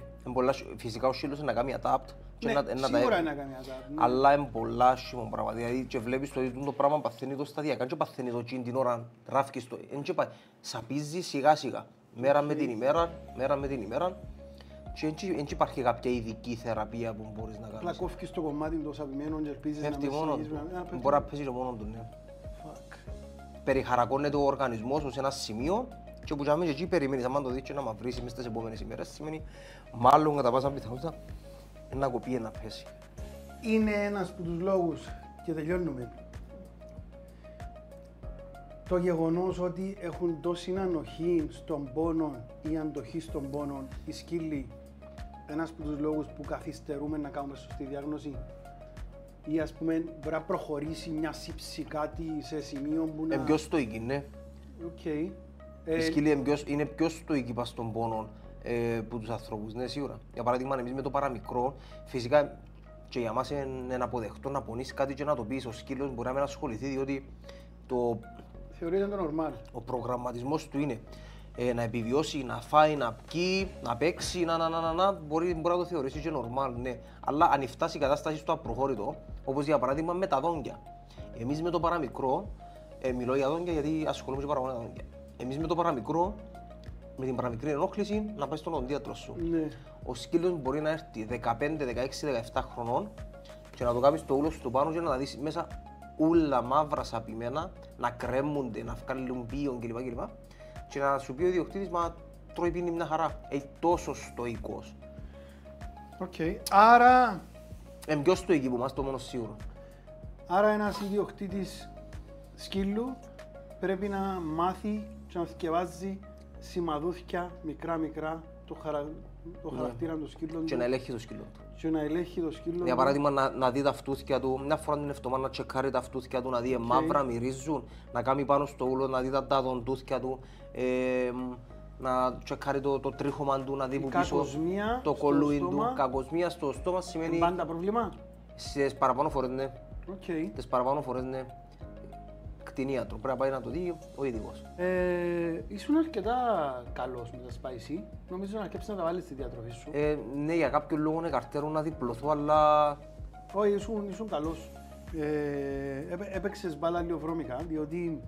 φυσικά ο σύλλος είναι να κάνει adapt. Ναι, σίγουρα είναι να κάνει adapt. Αλλά είναι πολλά σιμον πράγμα. Δηλαδή και βλέπεις το πράγμα παθαίνει το σταδιακά. Δεν παθαίνει το τσιν την ώρα, ράφκεις το... Σαπίζει σιγά σιγά. Μέρα με την ημέρα, μέρα με την ημέρα. Και δεν υπάρχει κάποια ειδική θεραπεία που μπορείς να κάνεις. Απλά κόφκεις το κομμάτι του σαπημένων και ελπίζεις να μεσηγείς. Μπορεί να πέσει το μόνο του, ναι. Περιχαρακώνεται ο οργανισμός σε ένα σημείο και όπου και εκεί περιμένεις, αν το δεις και να μαυρίσει μέσα στις επόμενες ημέρες, σημαίνει μάλλον κατά πάσα πιθανότητα να κοπεί, να πέσει. Είναι ένας από τους λόγους, και τελειώνουμε, το γεγονός ότι έχουν τόση ανοχή στον πόνο ή αντοχή στον πόνο οι σκύλοι, ένας από τους λόγους που καθυστερούμε να κάνουμε σωστή διάγνωση. Ή ας πούμε μπορεί να προχωρήσει μια σύψη κάτι σε σημείο που να... Είναι πιο στοϊκή, ναι. Okay. Οι σκύλοι είναι πιο στοϊκοί πας των πόνων ε, που τους ανθρώπους, ναι, σίγουρα. Για παράδειγμα, εμείς με το παραμικρό, φυσικά και για μας είναι αποδεκτό να πονείς κάτι και να το πεις, ο σκύλος μπορεί να μην ασχοληθεί, διότι το... Θεωρείται το normal. Ο προγραμματισμός του είναι ε, να επιβιώσει, να φάει, να πιει, να παίξει, να, να, να, να, να μπορεί, μπορεί να το θεωρήσει και normal, ναι. Αλλά αν φτάσει η κατάσταση στο απροχώρητο, όπως για παράδειγμα με τα δόντια. Εμείς με το παραμικρό, ε, μιλώ για δόντια γιατί ασχολούμαι και παραπάνω με τα δόντια. Εμείς με το παραμικρό, με την παραμικρή ενόχληση, να πάει στον οδοντίατρο σου. Ναι. Ο σκύλος μπορεί να έρθει δεκαπέντε, δεκαέξι, δεκαεπτά χρονών και να το κάνει στο ούλο στο πάνω και να τα δεις μέσα όλα μαύρα σαπημένα, να κρέμονται, να βγάλουν πίον κλπ. κλπ. Και να σου πει ο ιδιοκτήτης, μα τρώει πίνει μια χαρά. Έχει τόσο στοϊκός. Οκ. Okay. Άρα... Είναι πιο στοϊκή που μας, το μόνο σίγουρο. Άρα ένας ιδιοκτήτης σκύλου πρέπει να μάθει και να θυκευάζει σημαδούθηκια μικρά-μικρά το, χαρα... το χαρακτήρα ναι. του σκύλου. Και να ελέγχει το σκύλο του. Και να ελέγχει το σκύλο του. Για παράδειγμα, να, να δει τα αυτούθηκια του, μια φορά την εβδομάδα να τσεκάρει τα αυτούθηκια του, να δει okay. μαύρα, μυρίζουν, να κάνει πάνω στο ούλο, να δει τα δοντούθηκια του, ε, να τσεκάρει το, το τρίχωμα του, να δει που πίσω το κολούιν του. Κακοσμία στο στόμα σημαίνει. Πάντα πρόβλημα. Στις παραπάνω φορές, ναι. Okay. Τις παραπάνω φορές, ναι. Κτηνίατρο. Πρέπει να πάει να το δει ο ειδικός. Ε, ήσουν αρκετά καλός με τα spicy. Νομίζω να αρκέψεις να τα βάλεις στη διατροφή σου. Ε, ναι, για κάποιο λόγο είναι καρτέρω να διπλωθώ, αλλά. Όχι, ήσουν, ήσουν καλός. Ε, έπαιξες μπάλα λίγο βρώμικα, διότι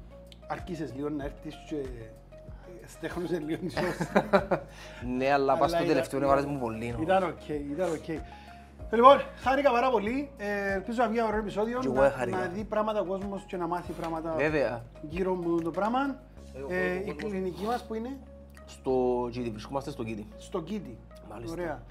αρκίσες λίγο να έρθεις και. Στέχνωσε λίγο τη σώση. Ναι, αλλά πας στο τελευταίο να μου πολύ. Ήταν οκ, ήταν οκ. Λοιπόν, χάρηκα πάρα πολύ. Ελπίζω να βγει ένα ωραίο επεισόδιο. Να δει πράγματα ο κόσμος και να μάθει πράγματα γύρω από το πράγμα. Η κλινική μας που είναι. Στο Κίτι, βρισκόμαστε στο Κίτι. Στο Κίτι. Ωραία.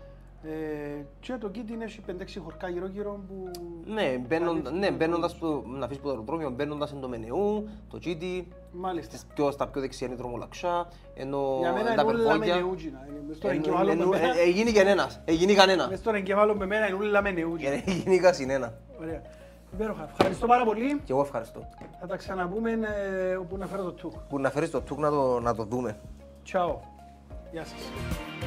Και το Κίτι είναι πέντε έξι χωρικά γύρω-γύρω που. Ναι, μπαίνοντας να αφήσεις το αεροδρόμιο, μπαίνοντας εν το Μενεού, το Κίτι. Μάλιστα. Στα πιο δεξιά είναι η δρομολαξιά, ενώ τα περπόδια. Εγίνει κανένας, εγίνει κανένα. Μες στον εγκεφάλο με μένα είναι ούλα Μενεούτζινα. Εγίνει κανένα. Ωραία. Υπέροχα. Ευχαριστώ πάρα πολύ. Και εγώ ευχαριστώ. Θα τα ξαναπούμε όπου να φέρω το τούκ. Που να φέρεις το τούκ να το δούμε. Τσάω. Γεια σας.